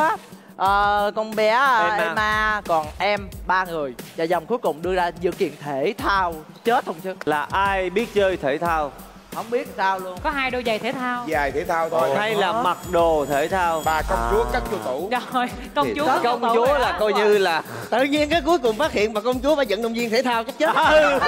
uh, con bé Emma. Emma, còn em, ba người. Và dòng cuối cùng đưa ra dự kiện thể thao, chết không chứ? Là ai biết chơi thể thao? Không biết sao luôn. Có hai đôi giày thể thao. Giày thể thao thôi. Ồ, hay đó. Là mặc đồ thể thao. Bà công chúa à. Cắt vô tủ. Rồi, công thì chúa cắt công chúa là đó. Coi như là tự nhiên cái cuối cùng phát hiện mà công chúa phải vận động viên thể thao chắc chết. Ừ.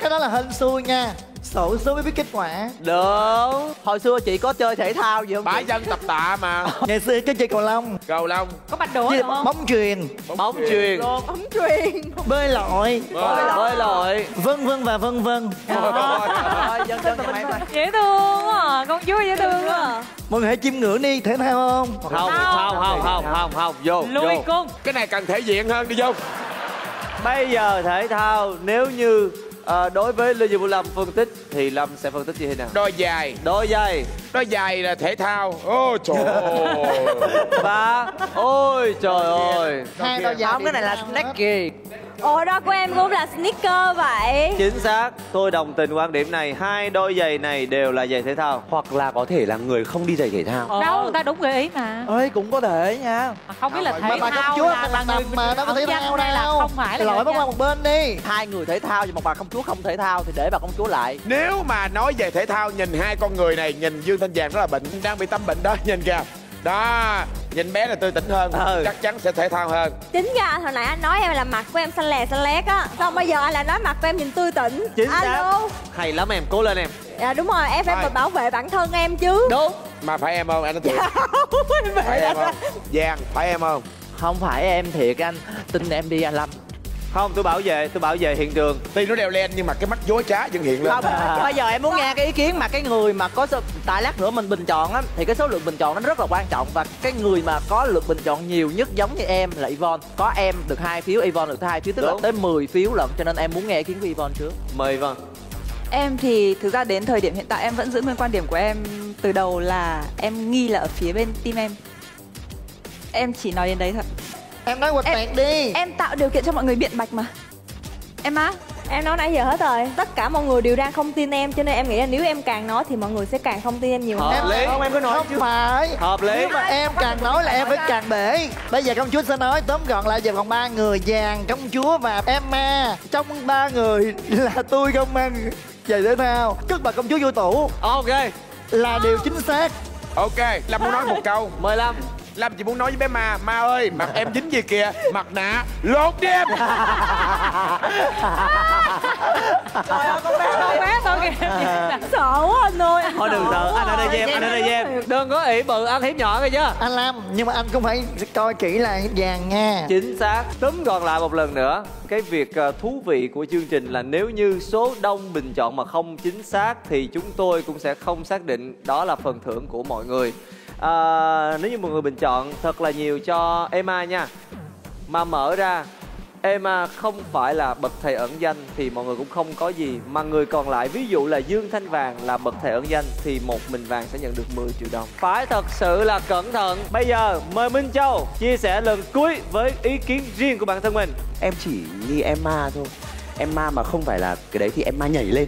Cái đó là hên xui nha. Sổ số mới biết kết quả. Đúng. Hồi xưa chị có chơi thể thao gì không? Bãi dân tập tạ mà. Ngày xưa có chơi cầu lông. Cầu lông. Có banh đũa không? Bóng, bóng chuyền. Bóng, bóng chuyền. Bóng chuyền. Bơi lội. Bơi lội. Bơi lội. Vân vân và vân vân. Dễ thương quá, con chú dễ thương quá. Mọi người hãy chiêm ngưỡng đi, thể thao không? Không, không, không, không, không, không. Vô, lui cung. Cái này cần thể diện hơn đi vô. Bây giờ thể thao nếu như À, đối với Lê Dương Bảo Lâm phân tích thì Lâm sẽ phân tích như thế nào? Đôi giày. Đôi giày. Đôi giày là thể thao. Ôi trời ơi. Và ôi trời ơi. Hai đôi giày. Cái này là snack kì. Ồ, đôi của em cũng là sneaker vậy. Chính xác, tôi đồng tình quan điểm này. Hai đôi giày này đều là giày thể thao. Hoặc là có thể là người không đi giày thể thao. Ờ, đâu, người ta đúng gợi ý mà. Ơi, cũng có thể nha. Mà không biết là thể mà, thao chúa, là, là người mà nó có thể thao đây là không phải là lỗi, bác qua một bên đi. Hai người thể thao và một bà công chúa không thể thao thì để bà công chúa lại. Nếu mà nói về thể thao, nhìn hai con người này, nhìn Dương Thanh Vàng rất là bệnh, đang bị tâm bệnh đó, nhìn kìa. Đó, nhìn bé là tươi tỉnh hơn, ừ. Chắc chắn sẽ thể thao hơn. Chính ra hồi nãy anh nói em là mặt của em xanh lè xanh lét á. Xong bây giờ anh lại nói mặt của em nhìn tươi tỉnh. Chính xác. Hay lắm em, cố lên em. À, đúng rồi, em phải bảo vệ bản thân em chứ. Đúng. Mà phải em không, anh nói thiệt. Phải em không? Vàng, phải em không? Không phải em thiệt anh, tin em đi anh Lâm. Không, tôi bảo vệ, tôi bảo vệ hiện trường. Tuy nó đeo len nhưng mà cái mắt dối trá vẫn hiện lên. Không, bây giờ em muốn nghe cái ý kiến mà cái người mà có... Tại lát nữa mình bình chọn á, thì cái số lượng bình chọn nó rất là quan trọng. Và cái người mà có lượng bình chọn nhiều nhất giống như em là Yvonne. Có em được hai phiếu, Yvonne được hai phiếu, tức đúng. Là tới mười phiếu lận. Cho nên em muốn nghe ý kiến của Yvonne trước. Mời Yvonne. Em thì thực ra đến thời điểm hiện tại em vẫn giữ nguyên quan điểm của em từ đầu là em nghi là ở phía bên team em. Em chỉ nói đến đấy thôi. Em nói quạt mẹt đi. Em tạo điều kiện cho mọi người biện bạch mà. Em á, em nói nãy giờ hết rồi. Tất cả mọi người đều đang không tin em. Cho nên em nghĩ là nếu em càng nói thì mọi người sẽ càng không tin em nhiều hơn. Hợp lý. Không, em cứ nói chứ. Không phải. Hợp lý. Nếu mà em càng nói là em phải càng bể. Bây giờ công chúa sẽ nói tóm gọn lại giờ còn ba người: Vàng, công chúa và Emma. Trong ba người là tôi không mang giày thể thao. Cất bà công chúa vô tủ. Ok. Là điều chính xác. Ok, Lâm muốn nói một câu. Mời Lâm. Lâm chỉ muốn nói với bé Ma: Ma ơi, mặt em dính gì kìa? Mặt nạ, lột đi em. Trời ơi, con bé, con bé con kìa. Sợ quá anh ơi. Thôi đừng sợ, anh ở đây với em, anh ở đây với em. Đừng có ỷ bự, ăn hiếp nhỏ coi chứ. Anh Lâm, nhưng mà anh cũng phải coi kỹ là Vàng nha. Chính xác. Tóm gọn lại một lần nữa, cái việc thú vị của chương trình là nếu như số đông bình chọn mà không chính xác thì chúng tôi cũng sẽ không xác định đó là phần thưởng của mọi người. À, nếu như mọi người bình chọn thật là nhiều cho Emma nha. Mà mở ra Emma không phải là bậc thầy ẩn danh thì mọi người cũng không có gì. Mà người còn lại, ví dụ là Dương Thanh Vàng là bậc thầy ẩn danh thì một mình Vàng sẽ nhận được mười triệu đồng. Phải thật sự là cẩn thận. Bây giờ mời Minh Châu chia sẻ lần cuối với ý kiến riêng của bản thân mình. Em chỉ như Emma thôi. Emma mà không phải là cái đấy thì Emma nhảy lên.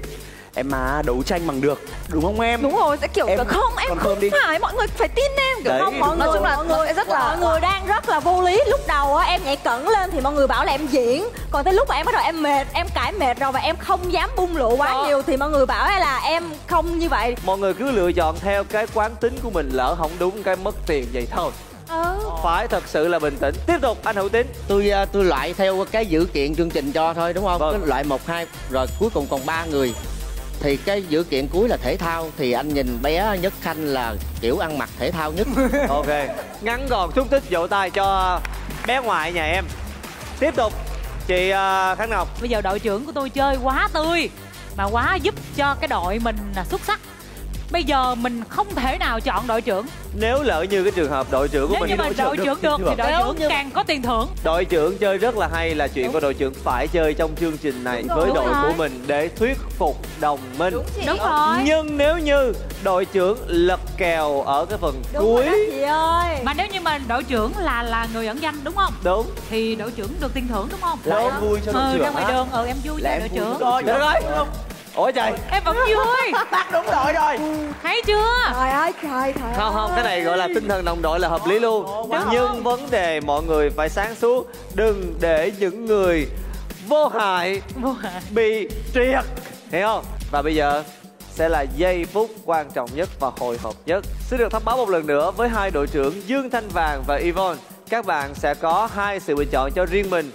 Em mà đấu tranh bằng được, đúng không em? Đúng rồi, sẽ kiểu em, không, em không đi. Phải, mọi người phải tin em, kiểu đấy, không, mọi người, nói chung là mọi người rất là, mọi người đang rất là vô lý. Lúc đầu á, em nhảy cẩn lên thì mọi người bảo là em diễn. Còn tới lúc mà em bắt đầu em mệt, em cãi mệt rồi và em không dám bung lụa quá ờ. nhiều thì mọi người bảo là em không như vậy. Mọi người cứ lựa chọn theo cái quán tính của mình, lỡ không đúng cái mất tiền vậy thôi. Ừ. Phải thật sự là bình tĩnh. Tiếp tục anh Hữu Tín. Tôi tôi loại theo cái dự kiện chương trình cho thôi, đúng không? Vâng. Cứ loại một hai rồi cuối cùng còn ba người. Thì cái dự kiện cuối là thể thao. Thì anh nhìn bé Nhất Khanh là kiểu ăn mặc thể thao nhất. Ok, ngắn gọn xúc tích, vỗ tay cho bé ngoại nhà em. Tiếp tục, chị Khánh Ngọc. Bây giờ đội trưởng của tôi chơi quá tươi, mà quá giúp cho cái đội mình xuất sắc. Bây giờ mình không thể nào chọn đội trưởng. Nếu lỡ như cái trường hợp đội trưởng của Nếu mình Nếu đội trưởng được, được thì đội trưởng như... càng có tiền thưởng. Đội trưởng chơi rất là hay là chuyện đúng. Của đội trưởng phải chơi trong chương trình này đúng với đúng đội rồi. Của mình để thuyết phục đồng minh. Đúng, đúng rồi. Nhưng nếu như đội trưởng lật kèo ở cái phần đúng cuối đó, chị ơi. Mà nếu như mà đội trưởng là là người ẩn danh đúng không? Đúng. Thì đội trưởng được tiền thưởng đúng không? Là em vui cho đội trưởng. Ừ, ra ngoài đường, ừ em vui cho đội trưởng. Rồi, được rồi. Ủa trời, em vẫn vui. Bác đúng đội rồi. Thấy chưa? Trời ơi, trời, trời Không, không, cái này gọi là tinh thần đồng đội là hợp lý luôn. Nhưng vấn đề mọi người phải sáng suốt. Đừng để những người vô hại, vô hại. bị triệt. Hiểu không? Và bây giờ sẽ là giây phút quan trọng nhất và hồi hộp nhất. Xin được thông báo một lần nữa với hai đội trưởng Dương Thanh Vàng và Yvonne. Các bạn sẽ có hai sự bình chọn cho riêng mình.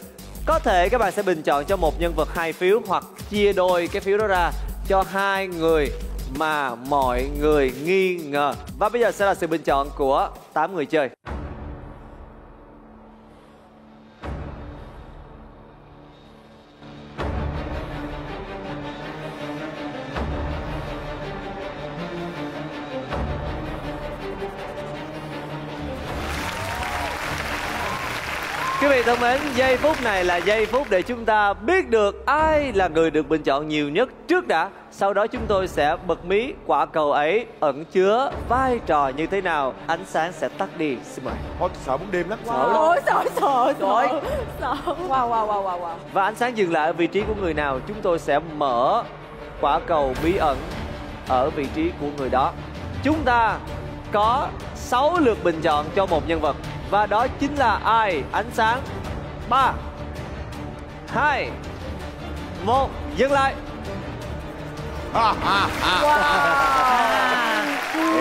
Có thể các bạn sẽ bình chọn cho một nhân vật hai phiếu hoặc chia đôi cái phiếu đó ra cho hai người mà mọi người nghi ngờ. Và bây giờ sẽ là sự bình chọn của tám người chơi. Quý vị thân mến, giây phút này là giây phút để chúng ta biết được ai là người được bình chọn nhiều nhất trước đã. Sau đó chúng tôi sẽ bật mí quả cầu ấy ẩn chứa vai trò như thế nào. Ánh sáng sẽ tắt đi, xin mời. Ôi, sợ bóng đêm lắm, wow. Sợ lắm. Ôi, sợ, sợ, sợ, sợ. Wow, wow, wow, wow, wow. Và ánh sáng dừng lại ở vị trí của người nào, chúng tôi sẽ mở quả cầu bí ẩn ở vị trí của người đó. Chúng ta có sáu lượt bình chọn cho một nhân vật. Và đó chính là ai? Ánh sáng ba hai một dừng lại. Wow.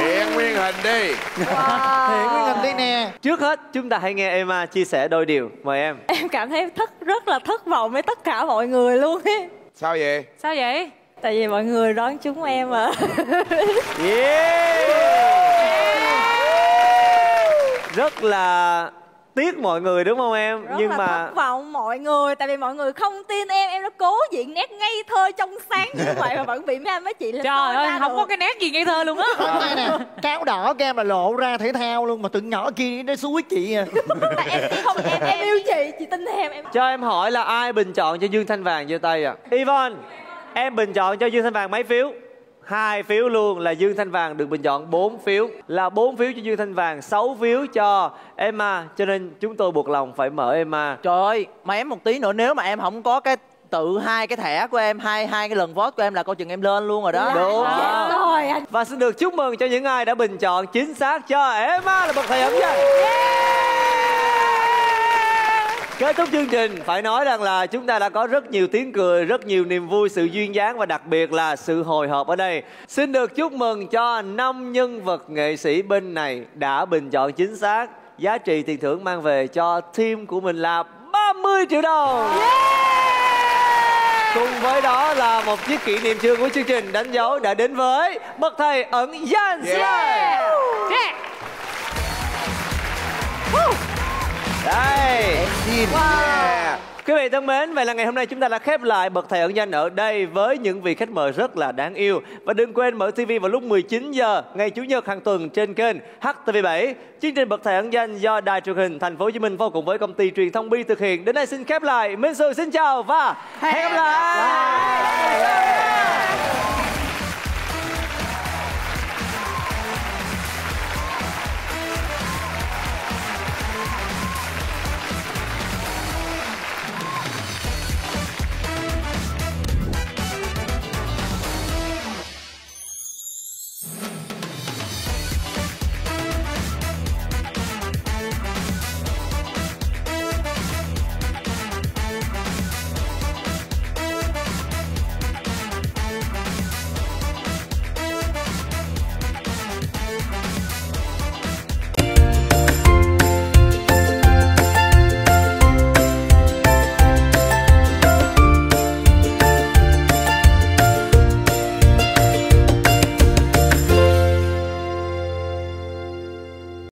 Hiện nguyên hình đi. Wow. Hiện nguyên hình đi nè. Trước hết chúng ta hãy nghe Emma chia sẻ đôi điều. Mời em. Em cảm thấy thất rất là thất vọng với tất cả mọi người luôn ấy. Sao vậy? Sao vậy? Tại vì mọi người đoán trúng em ạ. À. Yeah. Rất là tiếc mọi người đúng không em? Rất Nhưng là mà thất vọng mọi người. Tại vì mọi người không tin em. Em đã cố diện nét ngây thơ trong sáng như vậy mà vẫn bị mấy anh mấy chị lên. Trời ơi, không được. Có cái nét gì ngây thơ luôn á. Đây nè, cáo đỏ của em là lộ ra thể thao luôn. Mà tụi nhỏ kia nó xúi chị à. Tại em không, em, em yêu chị, chị tin em, em. Cho em hỏi là ai bình chọn cho Dương Thanh Vàng vô tay à? Yvonne, em bình chọn cho Dương Thanh Vàng mấy phiếu? Hai phiếu luôn, là Dương Thanh Vàng được bình chọn bốn phiếu. Là bốn phiếu cho Dương Thanh Vàng, sáu phiếu cho Emma. Cho nên chúng tôi buộc lòng phải mở Emma. Trời ơi, mà em một tí nữa nếu mà em không có cái tự hai cái thẻ của em, hai hai cái lần vote của em là coi chừng em lên luôn rồi đó. Đúng à. Rồi. Và xin được chúc mừng cho những ai đã bình chọn chính xác cho Emma là bậc thầy ẩn danh. Kết thúc chương trình, phải nói rằng là chúng ta đã có rất nhiều tiếng cười, rất nhiều niềm vui, sự duyên dáng và đặc biệt là sự hồi hộp ở đây. Xin được chúc mừng cho năm nhân vật nghệ sĩ bên này đã bình chọn chính xác. Giá trị tiền thưởng mang về cho team của mình là ba mươi triệu đồng. Yeah! Cùng với đó là một chiếc kỷ niệm chương của chương trình đánh dấu đã đến với Bậc Thầy Ẩn Danh. Yeah! Yeah! Yeah! Đây. Wow. Yeah. Quý vị thân mến, vậy là ngày hôm nay chúng ta đã khép lại Bậc Thầy Ẩn Danh ở đây với những vị khách mời rất là đáng yêu. Và đừng quên mở ti vi vào lúc mười chín giờ ngày Chủ nhật hàng tuần trên kênh H T V bảy. Chương trình Bậc Thầy Ẩn Danh do Đài Truyền hình Thành phố Hồ Chí Minh phối cùng với công ty truyền thông Bi thực hiện. Đến đây xin khép lại. Minh Xù xin chào và hẹn gặp lại.